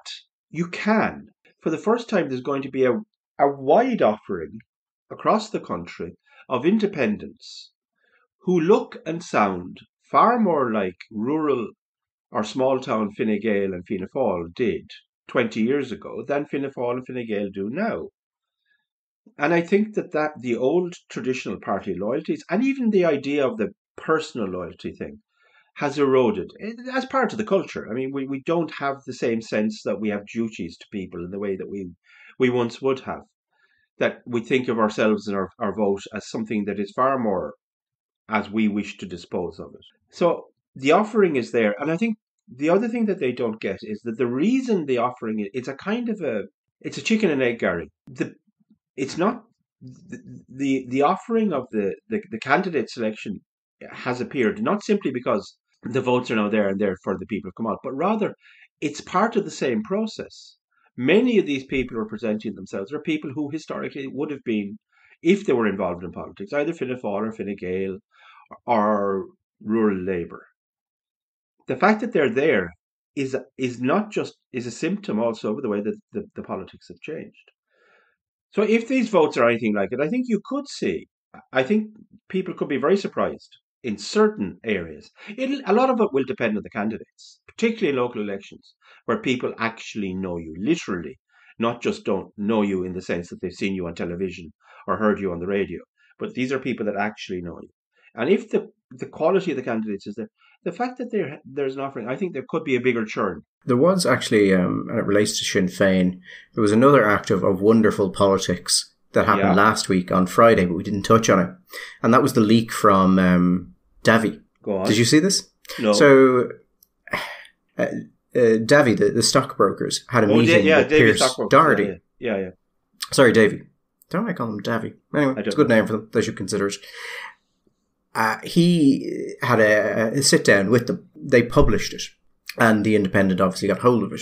you can. For the first time, there's going to be a wide offering across the country of independents who look and sound far more like rural or small-town Fine Gael and Fianna Fáil did 20 years ago than Fianna Fáil and Fine Gael do now. And I think that the old traditional party loyalties, and even the idea of the personal loyalty thing, has eroded as part of the culture. I mean, we don't have the same sense that we have duties to people in the way that we once would have, that we think of ourselves and our vote as something that is far more as we wish to dispose of it. So the offering is there. And I think the other thing that they don't get is that the reason the offering is, it's a kind of a, it's a chicken and egg, Gary. It's not, the offering of the candidate selection has appeared, not simply because the votes are now there and therefore the people have come out, but rather it's part of the same process. Many of these people who are presenting themselves are people who historically would have been, if they were involved in politics, either Fianna Fáil or Fine Gael or rural Labour. The fact that they're there is a symptom also of the way that the politics have changed. So if these votes are anything like it, I think you could see, I think people could be very surprised in certain areas. A lot of it will depend on the candidates, particularly in local elections, where people actually know you, literally, not just don't know you in the sense that they've seen you on television or heard you on the radio, but these are people that actually know you. And if the quality of the candidates is there, the fact that there's an offering, I think there could be a bigger churn. There was actually, and it relates to Sinn Féin, there was another act of wonderful politics that happened last week on Friday, but we didn't touch on it. And that was the leak from Davy. Go on. Did you see this? No. So Davy, the stockbrokers, had a meeting with Pierce Doherty. Yeah. Sorry, Davy. Don't I call him Davy? Anyway, it's a good name for them. They should consider it. He had a sit-down with them. They published it, and The Independent obviously got hold of it.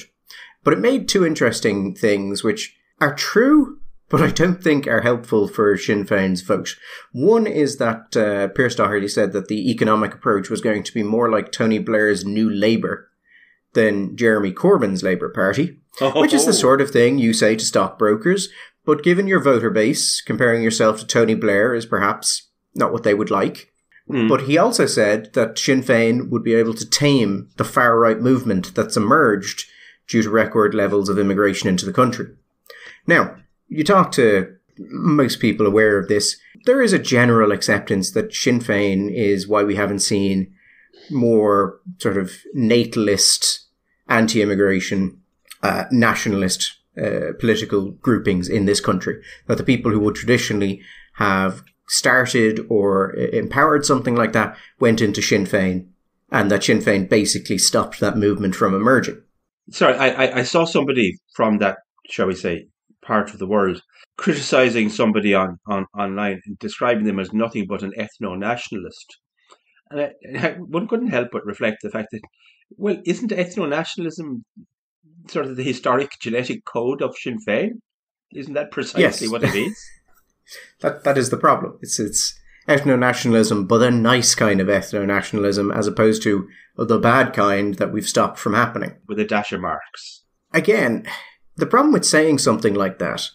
But it made two interesting things, which are true, but I don't think are helpful for Sinn Féin's vote. One is that Pierce Doherty said that the economic approach was going to be more like Tony Blair's New Labour than Jeremy Corbyn's Labour Party, which is the sort of thing you say to stockbrokers, but given your voter base, comparing yourself to Tony Blair is perhaps not what they would like. Mm. But he also said that Sinn Féin would be able to tame the far-right movement that's emerged due to record levels of immigration into the country. Now, you talk to most people aware of this. There is a general acceptance that Sinn Féin is why we haven't seen more sort of natalist, anti-immigration, nationalist political groupings in this country. That the people who would traditionally have started or empowered something like that went into Sinn Féin, and that Sinn Féin basically stopped that movement from emerging. Sorry, I saw somebody from that, shall we say, part of the world criticising somebody on online and describing them as nothing but an ethno-nationalist. And one couldn't help but reflect the fact that, well, isn't ethno-nationalism sort of the historic genetic code of Sinn Féin? Isn't that precisely what it is? That is the problem. It's ethno-nationalism, but a nice kind of ethno-nationalism as opposed to the bad kind that we've stopped from happening. With a dash of Marx. Again, the problem with saying something like that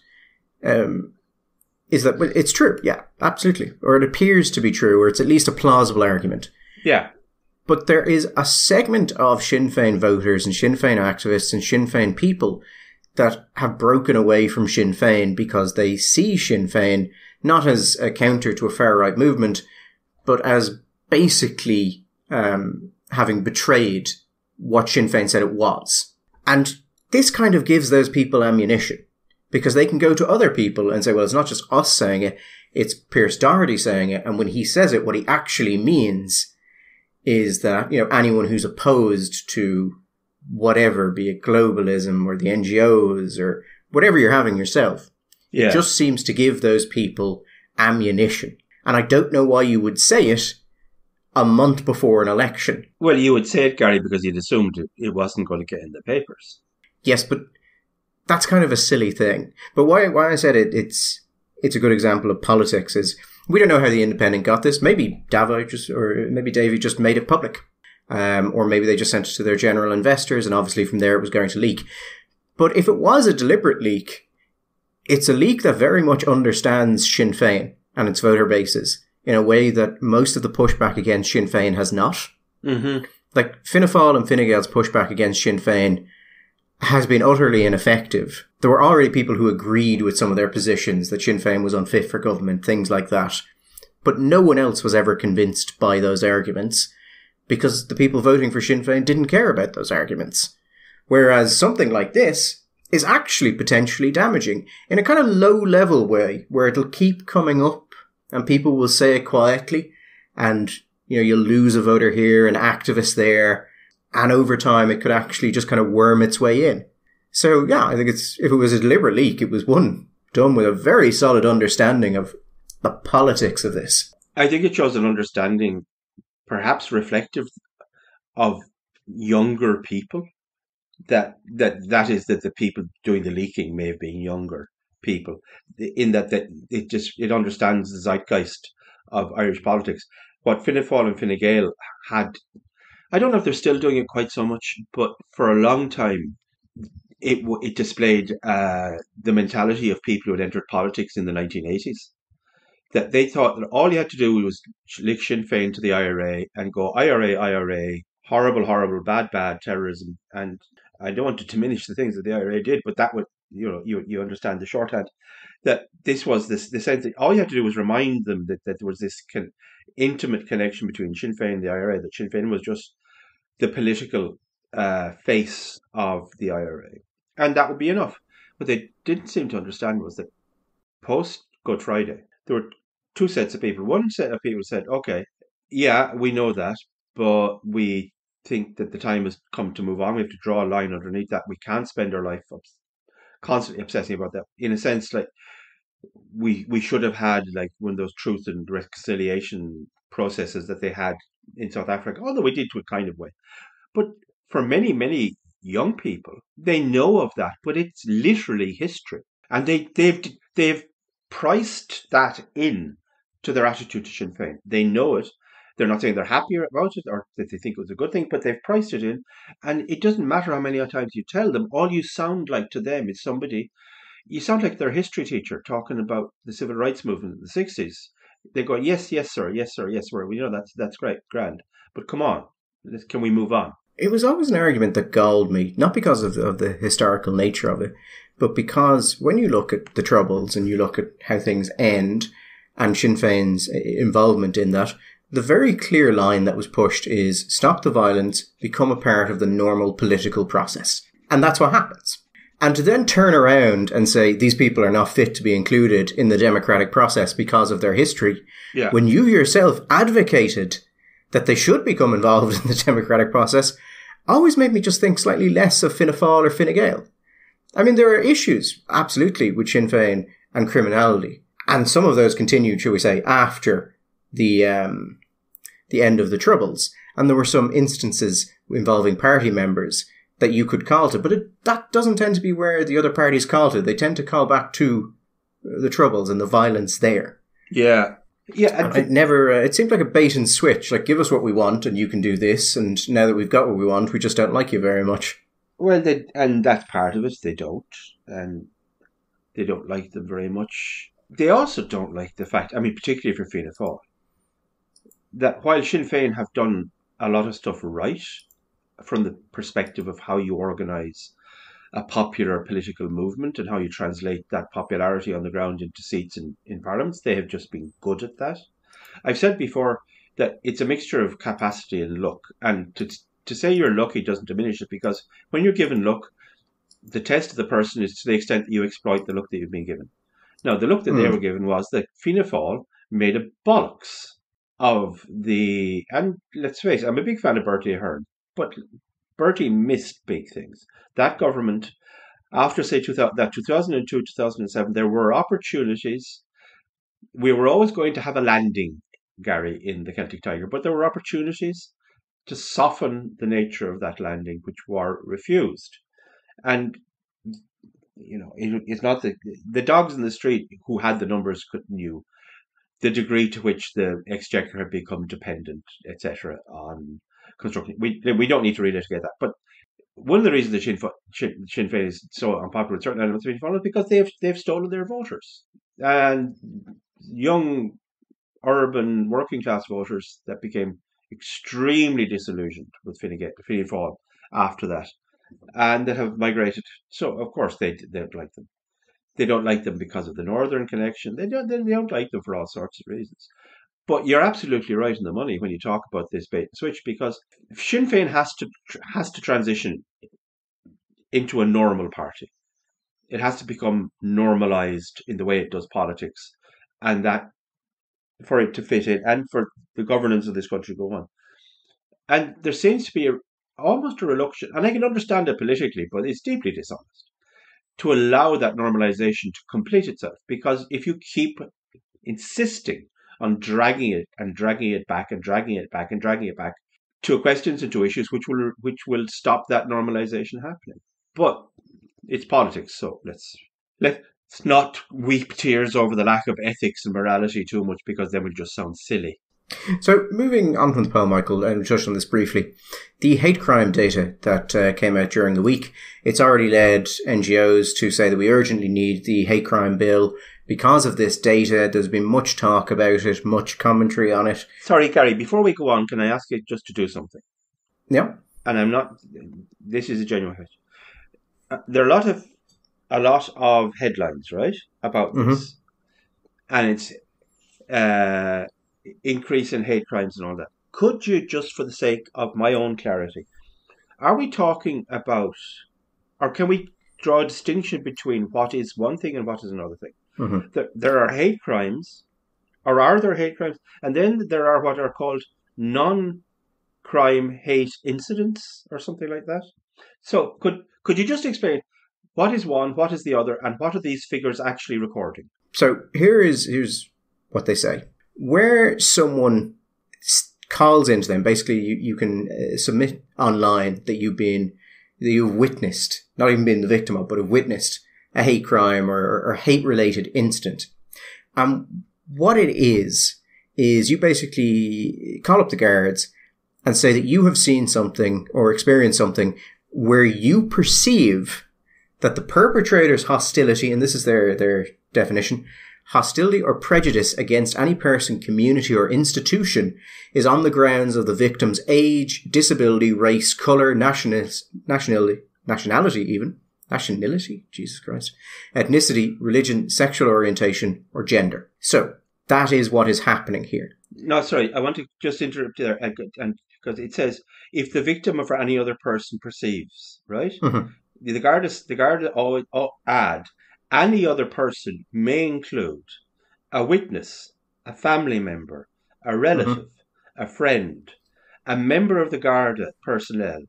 is that it's true. Yeah, absolutely. Or it appears to be true, or it's at least a plausible argument. Yeah. But there is a segment of Sinn Féin voters and Sinn Féin activists and Sinn Féin people that have broken away from Sinn Féin because they see Sinn Féin not as a counter to a far-right movement, but as basically having betrayed what Sinn Féin said it was. And this kind of gives those people ammunition, because they can go to other people and say, well, it's not just us saying it, it's Pierce Doherty saying it, and when he says it, what he actually means is that, you know, anyone who's opposed to whatever, be it globalism or the NGOs or whatever you're having yourself. Yeah. It just seems to give those people ammunition. And I don't know why you would say it a month before an election. Well, you would say it, Gary, because you'd assumed it wasn't going to get in the papers. Yes, but that's kind of a silly thing. But why I said it's a good example of politics is we don't know how the Independent got this. Maybe Davy just made it public. Or maybe they just sent it to their general investors, and obviously from there it was going to leak. But if it was a deliberate leak, it's a leak that very much understands Sinn Féin and its voter bases in a way that most of the pushback against Sinn Féin has not. Mm-hmm. Like Fianna Fáil and Fine Gael's pushback against Sinn Féin has been utterly ineffective. There were already people who agreed with some of their positions that Sinn Féin was unfit for government, things like that. But no one else was ever convinced by those arguments. because the people voting for Sinn Féin didn't care about those arguments. Whereas something like this is actually potentially damaging in a kind of low-level way, where it'll keep coming up and people will say it quietly, and you know, you'll lose a voter here, an activist there, and over time it could actually just kind of worm its way in. So yeah, I think it's, if it was a deliberate leak, it was one done with a very solid understanding of the politics of this. I think it shows an understanding, perhaps reflective of younger people, that is, that the people doing the leaking may have been younger people, in that it understands the zeitgeist of Irish politics. What Fianna Fáil and Fine Gael had, I don't know if they're still doing it quite so much, but for a long time, it displayed the mentality of people who had entered politics in the 1980s, that they thought that all you had to do was lick Sinn Féin to the IRA and go, IRA, IRA, horrible, horrible, bad, bad, terrorism. And I don't want to diminish the things that the IRA did, but that would, you know, you understand the shorthand, that this was the sense that all you had to do was remind them that there was this intimate connection between Sinn Féin and the IRA, that Sinn Féin was just the political face of the IRA. And that would be enough. What they didn't seem to understand was that post Good Friday, there were two sets of people. One set of people said, okay, yeah, we know that, but we think that the time has come to move on. We have to draw a line underneath that. We can't spend our life constantly obsessing about that. In a sense, like we should have had like one of those truth and reconciliation processes that they had in South Africa, although we did to a kind of way. But for many, many young people, they know of that, but it's literally history, and they've priced that in to their attitude to Sinn Féin. They know it. They're not saying they're happier about it or that they think it was a good thing, but they've priced it in. And it doesn't matter how many times you tell them, all you sound like to them is somebody, you sound like their history teacher talking about the civil rights movement in the 60s. They go, yes, yes, sir, yes, sir, yes, sir. We know that's great, grand. But come on, can we move on? It was always an argument that galled me, not because of the historical nature of it, but because when you look at the Troubles and you look at how things end and Sinn Féin's involvement in that, the very clear line that was pushed is stop the violence, become a part of the normal political process. And that's what happens. And to then turn around and say these people are not fit to be included in the democratic process because of their history, yeah, when you yourself advocated that they should become involved in the democratic process, always made me just think slightly less of Fianna Fáil or Fine Gael. I mean, there are issues, absolutely, with Sinn Féin and criminality. And some of those continued, shall we say, after the end of the Troubles. And there were some instances involving party members that you could call to, but that doesn't tend to be where the other parties call to. They tend to call back to the Troubles and the violence there. Yeah. Yeah. And it never, it seemed like a bait and switch, like give us what we want and you can do this. And now that we've got what we want, we just don't like you very much. Well, and that's part of it. They don't. And they don't like them very much. They also don't like the fact, I mean, particularly for Fianna Fáil, that while Sinn Féin have done a lot of stuff right from the perspective of how you organise a popular political movement and how you translate that popularity on the ground into seats in parliaments, they have just been good at that. I've said before that it's a mixture of capacity and luck, and to say you're lucky doesn't diminish it, because when you're given luck, the test of the person is to the extent that you exploit the luck that you've been given. Now, the look that they were given was that Fianna Fáil made a bollocks of the... And let's face it, I'm a big fan of Bertie Ahern, but Bertie missed big things. That government, after, say, 2002, 2007, there were opportunities. We were always going to have a landing, Gary, in the Celtic Tiger, but there were opportunities to soften the nature of that landing, which were refused. And... you know, it's not the dogs in the street who had the numbers knew the degree to which the exchequer had become dependent, etc., on construction. We don't need to relitigate that. But one of the reasons that Sinn Féin is so unpopular in certain elements of Sinn Féin is because they've stolen their voters, and young, urban, working class voters that became extremely disillusioned with Fianna Fáil after that, and that have migrated. So, of course, they don't like them. They don't like them because of the northern connection. They don't like them for all sorts of reasons. But you're absolutely right in the money when you talk about this bait and switch, because Sinn Féin has to transition into a normal party. It has to become normalised in the way it does politics, and that for it to fit in and for the governance of this country to go on. And there seems to be almost a reluctance, and I can understand it politically, but it's deeply dishonest, to allow that normalisation to complete itself, because if you keep insisting on dragging it back to questions and to issues which will stop that normalization happening. But it's politics, so let's not weep tears over the lack of ethics and morality too much, because then we'll just sound silly. So moving on from the poll, Michael, and we touched on this briefly, the hate crime data that came out during the week, it's already led NGOs to say that we urgently need the hate crime bill. Because of this data, there's been much talk about it, much commentary on it. Sorry, Gary, before we go on, can I ask you just to do something? Yeah. And I'm not, this is a genuine question. There are a lot of headlines, right, about this. And it's increase in hate crimes and all that. Could you, just for the sake of my own clarity, are we talking about, or can we draw a distinction between what is one thing and what is another thing? Mm-hmm. There are hate crimes, or are there hate crimes? And then there are what are called non-crime hate incidents or something like that. So could you just explain what is one, what is the other, and what are these figures actually recording? So here's what they say. Where someone calls into them, basically you can submit online that you've witnessed, not even been the victim of, but have witnessed a hate crime or hate-related incident. What it is you basically call up the guards and say that you have seen something or experienced something where you perceive that the perpetrator's hostility, and this is their definition, hostility or prejudice against any person, community or institution is on the grounds of the victim's age, disability, race, colour, nationality, Jesus Christ, ethnicity, religion, sexual orientation, or gender. So that is what is happening here. No, sorry, I want to just interrupt there, and because it says if the victim or any other person perceives, right? Mm-hmm. The Garda always add any other person may include a witness, a family member, a relative, mm-hmm. a friend, a member of the Garda personnel,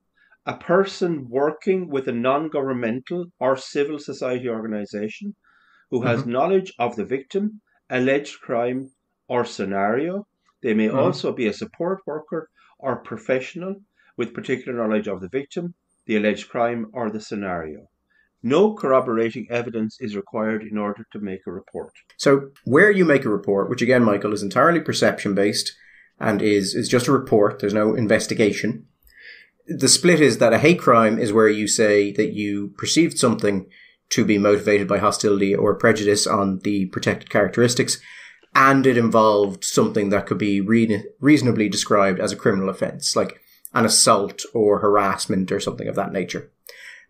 a person working with a non-governmental or civil society organisation who has mm-hmm. knowledge of the victim, alleged crime or scenario. They may mm-hmm. also be a support worker or professional with particular knowledge of the victim, the alleged crime or the scenario. No corroborating evidence is required in order to make a report. So where you make a report, which again, Michael, is entirely perception-based and is just a report, there's no investigation. The split is that a hate crime is where you say that you perceived something to be motivated by hostility or prejudice on the protected characteristics, and it involved something that could be reasonably described as a criminal offence, like an assault or harassment or something of that nature.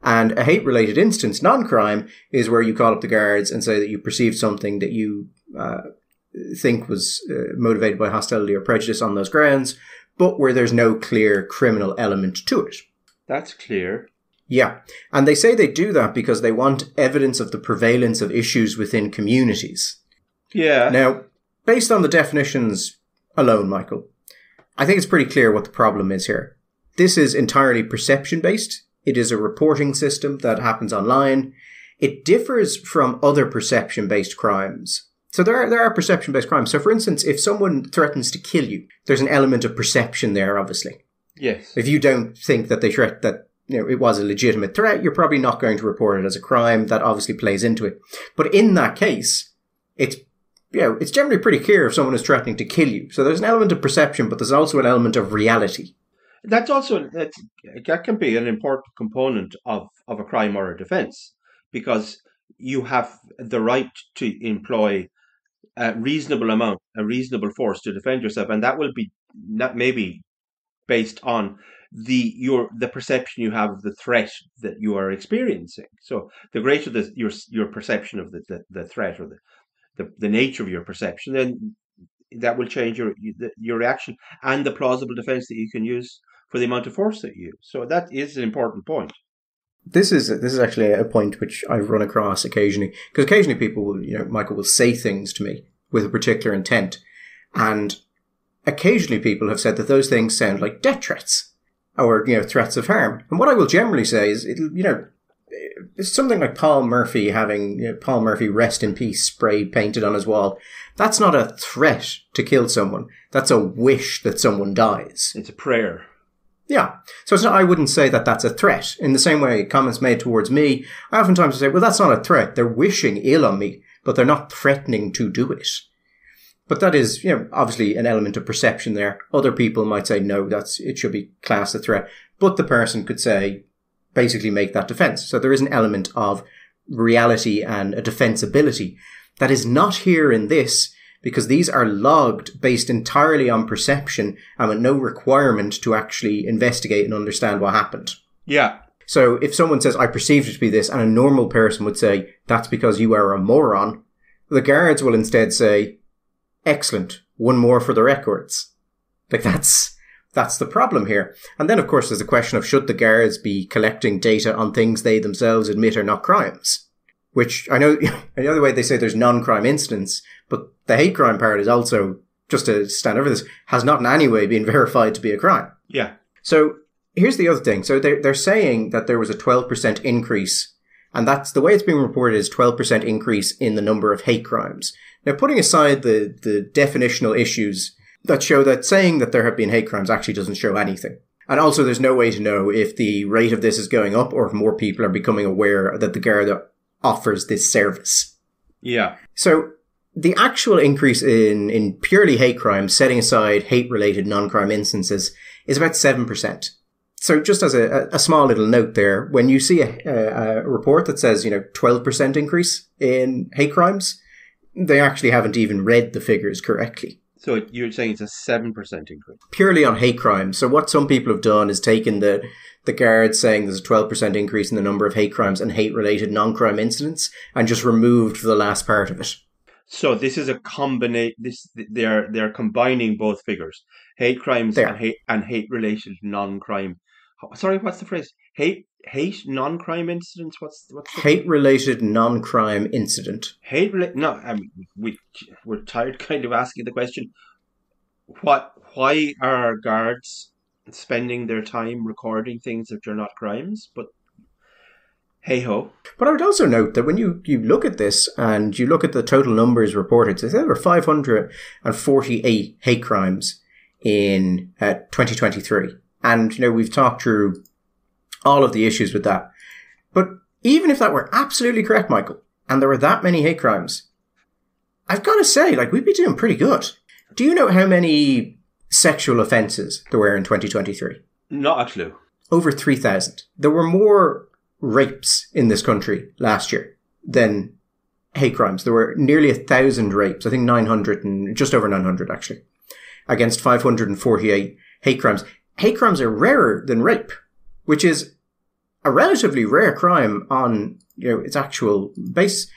And a hate-related instance, non-crime, is where you call up the guards and say that you perceived something that you think was motivated by hostility or prejudice on those grounds, but where there's no clear criminal element to it. That's clear. Yeah. And they say they do that because they want evidence of the prevalence of issues within communities. Yeah. Now, based on the definitions alone, Michael, I think it's pretty clear what the problem is here. This is entirely perception-based. It is a reporting system that happens online. It differs from other perception-based crimes. So there are perception-based crimes. So, for instance, if someone threatens to kill you, there's an element of perception there, obviously. Yes. If you don't think that they it was a legitimate threat, you're probably not going to report it as a crime. That obviously plays into it. But in that case, it's generally pretty clear if someone is threatening to kill you. So there's an element of perception, but there's also an element of reality. That can be an important component of a crime or a defence, because you have the right to employ a reasonable force to defend yourself, and that may be based on the perception you have of the threat that you are experiencing. So the greater your perception of the threat or the nature of your perception, then that will change your reaction and the plausible defence that you can use for the amount of force that you use. So that is an important point. This is actually a point which I've run across occasionally, because occasionally people will, Michael will say things to me with a particular intent, and occasionally people have said that those things sound like death threats or threats of harm. And what I will generally say is it's something like Paul Murphy having Paul Murphy rest in peace spray painted on his wall. That's not a threat to kill someone. That's a wish that someone dies. It's a prayer. Yeah. So it's not, I wouldn't say that that's a threat. In the same way, comments made towards me, I oftentimes say, well, that's not a threat. They're wishing ill on me, but they're not threatening to do it. But that is, obviously an element of perception there. Other people might say, no, it should be classed a threat. But the person could say, basically make that defense. So there is an element of reality and a defensibility that is not here in this, because these are logged based entirely on perception and with no requirement to actually investigate and understand what happened. Yeah. So if someone says, I perceived it to be this, and a normal person would say, that's because you are a moron, the guards will instead say, excellent, one more for the records. Like, that's the problem here. And then, of course, there's the question of should the guards be collecting data on things they themselves admit are not crimes? Which I know, another way they say there's non-crime incidents, but the hate crime part is also, just to stand over this, has not in any way been verified to be a crime. Yeah. So here's the other thing. So they're saying that there was a 12% increase, and that's the way it's being reported, is 12% increase in the number of hate crimes. Now, putting aside the definitional issues that show that saying that there have been hate crimes actually doesn't show anything. And also, there's no way to know if the rate of this is going up or if more people are becoming aware that the Garda offers this service. Yeah. So the actual increase in purely hate crimes, setting aside hate-related non-crime instances, is about 7%. So just as a small little note there, when you see a report that says, 12% increase in hate crimes, they actually haven't even read the figures correctly. So you're saying it's a 7% increase? Purely on hate crimes. So what some people have done is taken the guards saying there's a 12% increase in the number of hate crimes and hate-related non-crime incidents and just removed the last part of it. So this is a they're combining both figures. Hate crimes and hate-related non-crime. Sorry, what's the phrase? Hate non-crime incidents? What's hate-related non-crime incident? We're tired kind of asking the question. Why are guards spending their time recording things if they're not crimes? But hey ho. But I would also note that when you look at this and you look at the total numbers reported, so there were 548 hate crimes in 2023, and we've talked through all of the issues with that. But even if that were absolutely correct, Michael, and there were that many hate crimes, I've got to say, we'd be doing pretty good. Do you know how many sexual offences there were in 2023? Not a clue. Over 3,000. There were more rapes in this country last year than hate crimes. There were nearly 1,000 rapes. I think 900 and just over 900, actually, against 548 hate crimes. Hate crimes are rarer than rape, which is a relatively rare crime on its actual base.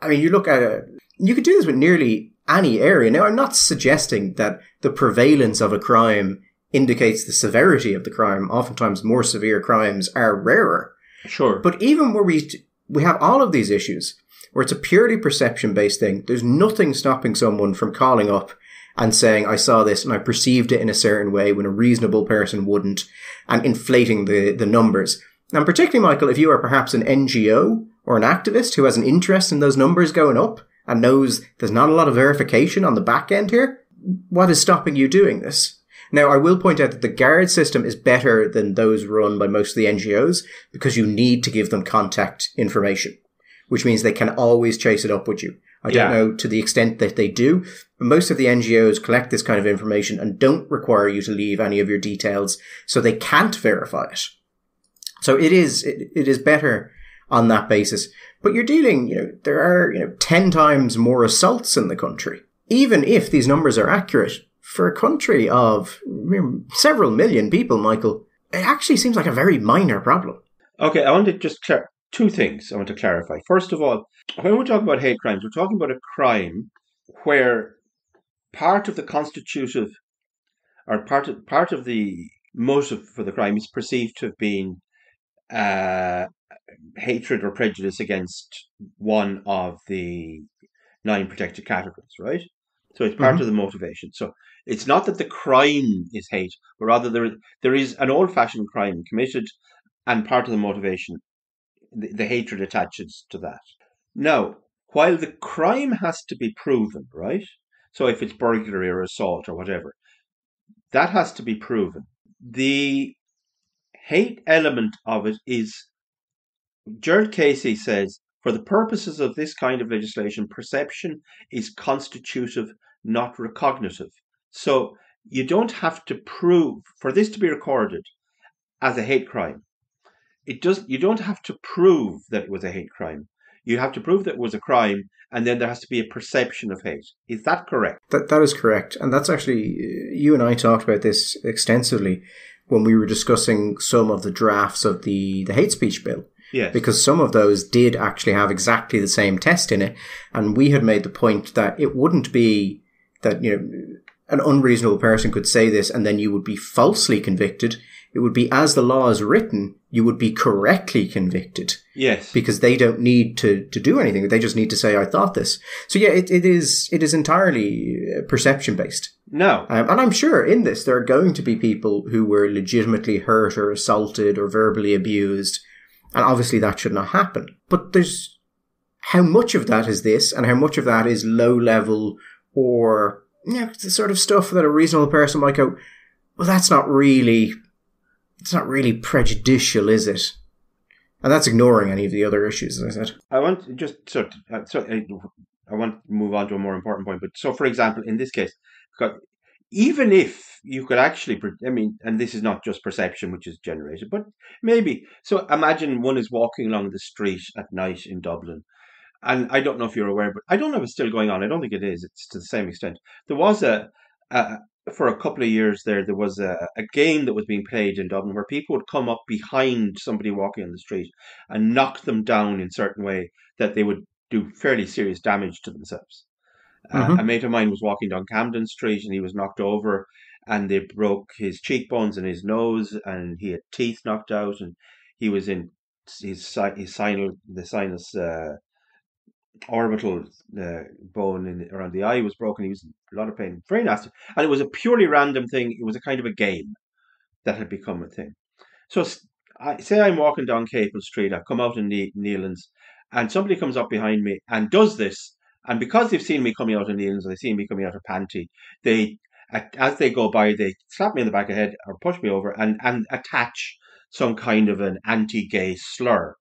I mean, you look at it, you could do this with nearly any area. Now, I'm not suggesting that the prevalence of a crime indicates the severity of the crime. Oftentimes, more severe crimes are rarer. Sure. But even where we have all of these issues, where it's a purely perception-based thing, there's nothing stopping someone from calling up and saying, I saw this and I perceived it in a certain way when a reasonable person wouldn't, and inflating the numbers. And particularly, Michael, if you are perhaps an NGO or an activist who has an interest in those numbers going up and knows there's not a lot of verification on the back end here, what is stopping you doing this? Now, I will point out that the guard system is better than those run by most of the NGOs because you need to give them contact information, which means they can always chase it up with you. I don't know to the extent that they do, but most of the NGOs collect this kind of information and don't require you to leave any of your details, so they can't verify it. So it is better on that basis. But you're dealing, there are 10 times more assaults in the country. Even if these numbers are accurate, for a country of several million people, Michael, it actually seems like a very minor problem. Okay, I want to just two things I want to clarify. First of all, when we talk about hate crimes, we're talking about a crime where part of the constitutive, or part of the motive for the crime is perceived to have been hatred or prejudice against one of the 9 protected categories, right? So it's part of the motivation. So it's not that the crime is hate, but rather there is an old-fashioned crime committed, and part of the motivation, the hatred attaches to that. Now, while the crime has to be proven, right? So if it's burglary or assault or whatever, that has to be proven. The hate element of it is, Gerald Casey says, for the purposes of this kind of legislation, perception is constitutive, not recognitive. So you don't have to prove, for this to be recorded as a hate crime, you don't have to prove that it was a hate crime. You have to prove that it was a crime, and then there has to be a perception of hate. Is that correct? That is correct. And that's actually, you and I talked about this extensively when we were discussing some of the drafts of the hate speech bill. Yes. Because some of those did actually have exactly the same test in it. And we had made the point that it wouldn't be that, you know, an unreasonable person could say this and then you would be falsely convicted. It would be, as the law is written, you would be correctly convicted. Yes. Because they don't need to do anything. They just need to say, I thought this. So yeah, it is entirely perception based. No. And I'm sure in this, there are going to be people who were legitimately hurt or assaulted or verbally abused. And obviously that should not happen. But there's how much of that is this and how much of that is low level or, you know, the sort of stuff that a reasonable person might go, well, it's not really prejudicial, is it? And that's ignoring any of the other issues, as I said. I want to just I want to move on to a more important point. But so, for example, in this case, even if you could actually, I mean, and this is not just perception which is generated, but maybe. So imagine one is walking along the street at night in Dublin. And I don't know if you're aware, but I don't know if it's still going on. I don't think it is. It's to the same extent. There was for a couple of years there was a game that was being played in Dublin where people would come up behind somebody walking on the street and knock them down in a certain way that they would do fairly serious damage to themselves. A mate of mine was walking down Camden Street and he was knocked over and they broke his cheekbones and his nose and he had teeth knocked out and he was in his sinus orbital bone around the eye was broken. He was in a lot of pain, very nasty. And it was a purely random thing. It was a kind of a game that had become a thing. So say I'm walking down Capel Street, I've come out in Newlands and somebody comes up behind me and does this. And because they've seen me coming out of Newlands, or they've seen me coming out of Panty, they, as they go by, they slap me in the back of the head or push me over and attach some kind of an anti-gay slur.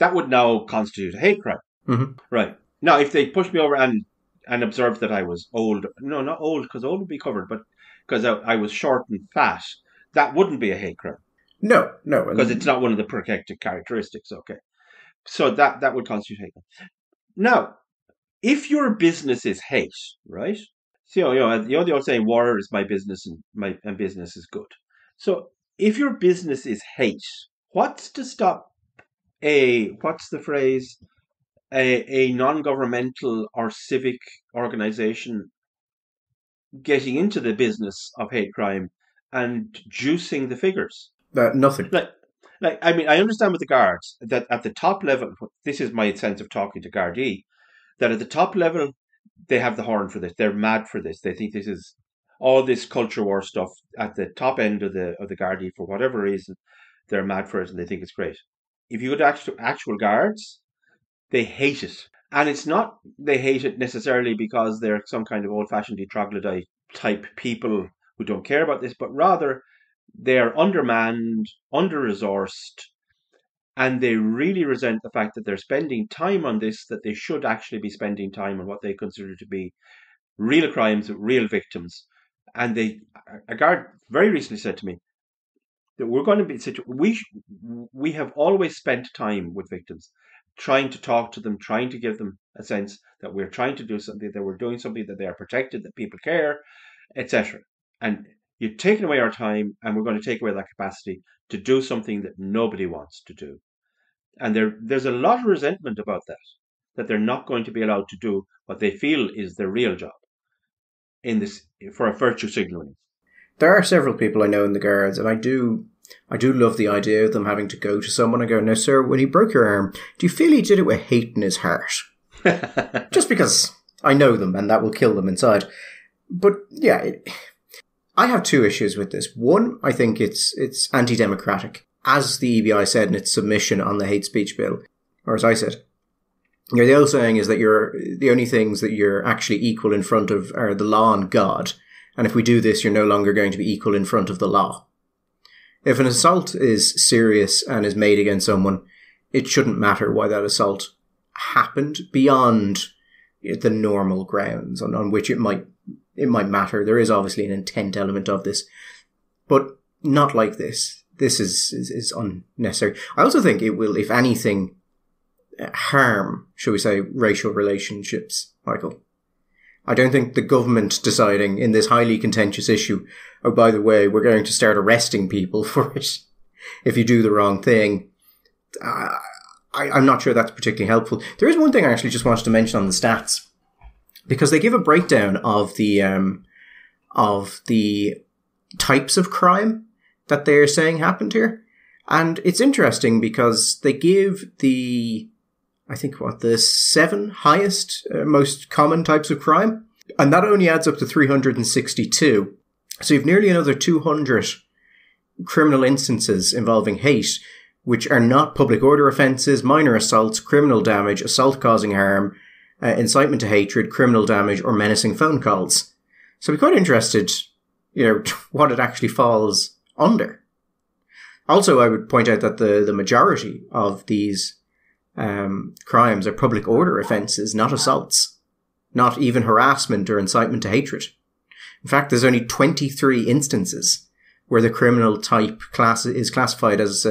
That would now constitute a hate crime. Mm-hmm. Right. Now, if they pushed me over and observed that I was old, no, not old, because old would be covered, but because I was short and fat, that wouldn't be a hate crime. No. Because it's not one of the protected characteristics, okay. So that would constitute hate crime. Now, if your business is hate, right? So, you know the old saying, war is my business and business is good. So if your business is hate, what's to stop a non-governmental or civic organization getting into the business of hate crime and juicing the figures? Nothing. Like, I mean, I understand with the guards that at the top level, this is my sense of talking to Gardaí, that at the top level, they have the horn for this. They're mad for this. They think this is all this culture war stuff at the top end of the Gardaí for whatever reason. They're mad for it and they think it's great. If you go to actual guards, they hate it. And it's not they hate it necessarily because they're some kind of old-fashioned troglodyte type people who don't care about this, but rather they're undermanned, under-resourced, and they really resent the fact that they're spending time on this, that they should actually be spending time on what they consider to be real crimes, real victims. And a guard very recently said to me that we have always spent time with victims, trying to talk to them, trying to give them a sense that we're trying to do something, that we're doing something, that they are protected, that people care, etc. And you're taking away our time, and we're going to take away that capacity to do something that nobody wants to do. And there's a lot of resentment about that they're not going to be allowed to do what they feel is their real job in this for a virtue signalling? There are several people I know in the guards, and I do love the idea of them having to go to someone and go, "Now, sir, when he broke your arm, do you feel he did it with hate in his heart?" Just because I know them, and that will kill them inside. But yeah, I have two issues with this. One, I think it's anti-democratic, as the EBI said in its submission on the hate speech bill, or as I said. You know, the old saying is that the only things that you're actually equal in front of are the law and God. And if we do this, you're no longer going to be equal in front of the law. If an assault is serious and is made against someone, it shouldn't matter why that assault happened beyond the normal grounds on which it might matter. There is obviously an intent element of this, but not like this. This is unnecessary. I also think it will, if anything, harm, shall we say, racial relationships, Michael. I don't think the government deciding in this highly contentious issue, oh, by the way, we're going to start arresting people for it if you do the wrong thing. I'm not sure that's particularly helpful. There is one thing I actually just wanted to mention on the stats, because they give a breakdown of the types of crime that they're saying happened here. And it's interesting because they give the 7 highest, most common types of crime. And that only adds up to 362. So you've nearly another 200 criminal instances involving hate, which are not public order offences, minor assaults, criminal damage, assault causing harm, incitement to hatred, criminal damage, or menacing phone calls. So I'd be quite interested, you know, what it actually falls under. Also, I would point out that the majority of these crimes are public order offences, not assaults, not even harassment or incitement to hatred. In fact, there's only 23 instances where the criminal type class is classified as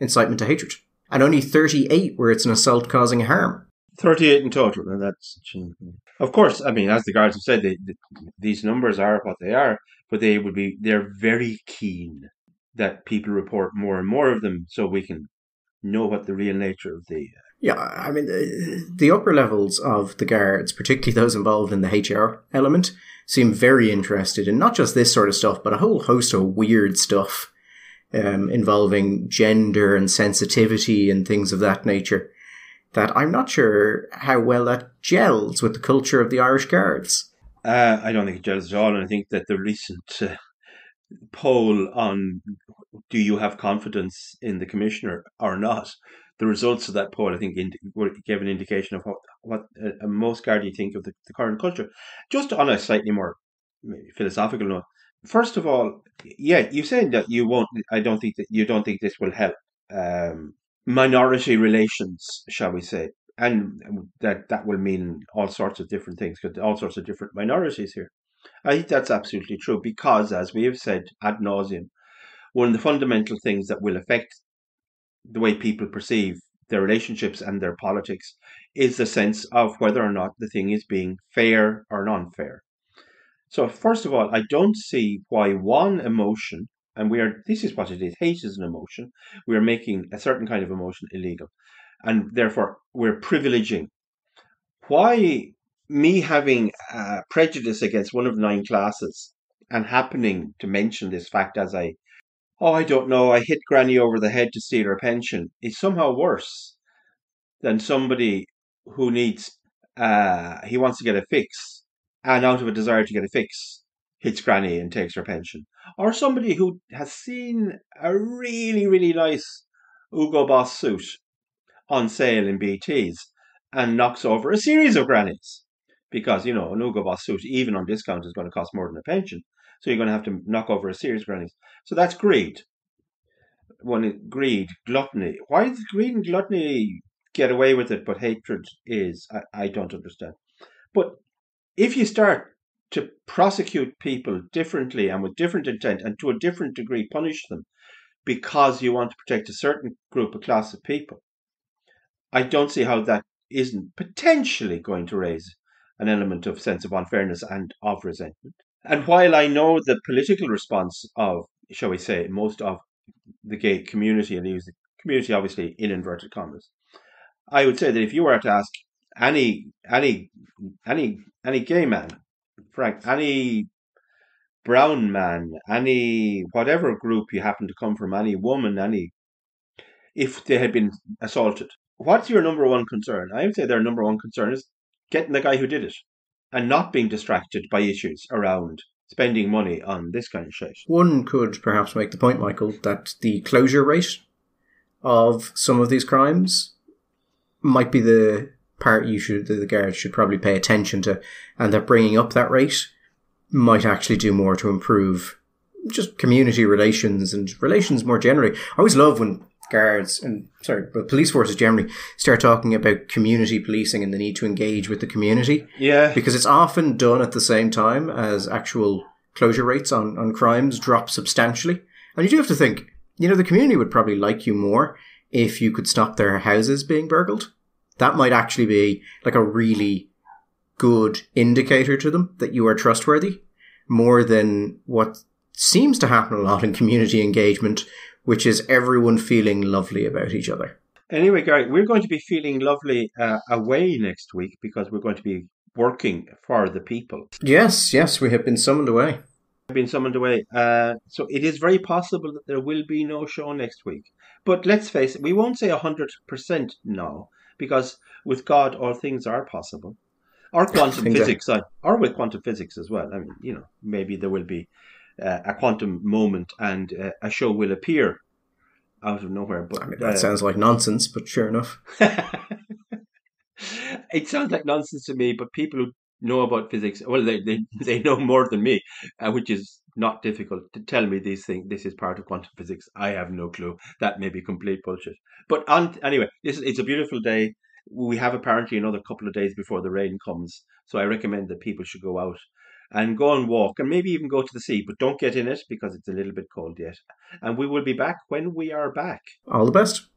incitement to hatred, and only 38 where it's an assault causing harm. 38 in total, and that's... Of course, I mean, as the guards have said, these numbers are what they are, but they're very keen that people report more and more of them so we can know what the real nature of the... Yeah, I mean, the upper levels of the guards, particularly those involved in the HR element, seem very interested in not just this sort of stuff, but a whole host of weird stuff involving gender and sensitivity and things of that nature that I'm not sure how well that gels with the culture of the Irish guards. I don't think it gels at all, and I think that the recent... poll on do you have confidence in the commissioner or not, the results of that poll, I think, gave an indication of what most Gardaí think of the current culture. Just on a slightly more philosophical note, first of all, yeah, you said that you don't think this will help minority relations, shall we say, and that will mean all sorts of different things, because all sorts of different minorities here. I think that's absolutely true, because, as we have said ad nauseum, one of the fundamental things that will affect the way people perceive their relationships and their politics is the sense of whether or not the thing is being fair or non-fair. So, first of all, I don't see why one emotion, and this is what it is, hate is an emotion, we are making a certain kind of emotion illegal, and therefore we're privileging. Why... me having prejudice against one of 9 classes and happening to mention this fact as I hit Granny over the head to steal her pension is somehow worse than somebody who he wants to get a fix, and out of a desire to get a fix, hits Granny and takes her pension. Or somebody who has seen a really, really nice Hugo Boss suit on sale in BTs and knocks over a series of Grannies. Because, you know, an Hugo Boss suit, even on discount, is going to cost more than a pension. So you're going to have to knock over a series of Grannies. So that's greed. Greed, gluttony. Why does greed and gluttony get away with it, but hatred is? I don't understand. But if you start to prosecute people differently and with different intent and to a different degree punish them because you want to protect a certain group or class of people, I don't see how that isn't potentially going to raise an element of sense of unfairness and of resentment. And while I know the political response of, shall we say, most of the gay community, and use the community obviously in inverted commas, I would say that if you were to ask any gay man Frank, any brown man, any whatever group you happen to come from, any woman, any, if they had been assaulted, what's your number one concern? I would say their number one concern is getting the guy who did it and not being distracted by issues around spending money on this kind of shit. One could perhaps make the point, Michael, that the closure rate of some of these crimes might be the part you should, the guards should probably pay attention to, and that bringing up that rate might actually do more to improve just community relations and relations more generally. I always love when guards and police forces generally start talking about community policing and the need to engage with the community. Yeah, because it's often done at the same time as actual closure rates on crimes drop substantially, and you do have to think, you know, the community would probably like you more if you could stop their houses being burgled. That might actually be like a really good indicator to them that you are trustworthy, more than what seems to happen a lot in community engagement, which is everyone feeling lovely about each other. Anyway, Gary, we're going to be feeling lovely away next week because we're going to be working for the people. Yes, yes, we have been summoned away. So it is very possible that there will be no show next week. But let's face it, we won't say 100% no, because with God, all things are possible. Or quantum physics, or with quantum physics as well. I mean, you know, maybe there will be a quantum moment and a show will appear out of nowhere. But I mean, that sounds like nonsense, but sure enough. It sounds like nonsense to me, but people who know about physics, well, they know more than me, which is not difficult to tell me these things. This is part of quantum physics. I have no clue. That may be complete bullshit. But anyway, it's a beautiful day. We have apparently another couple of days before the rain comes, so I recommend that people should go out and go and walk and maybe even go to the sea, but don't get in it because it's a little bit cold yet. And we will be back when we are back. All the best.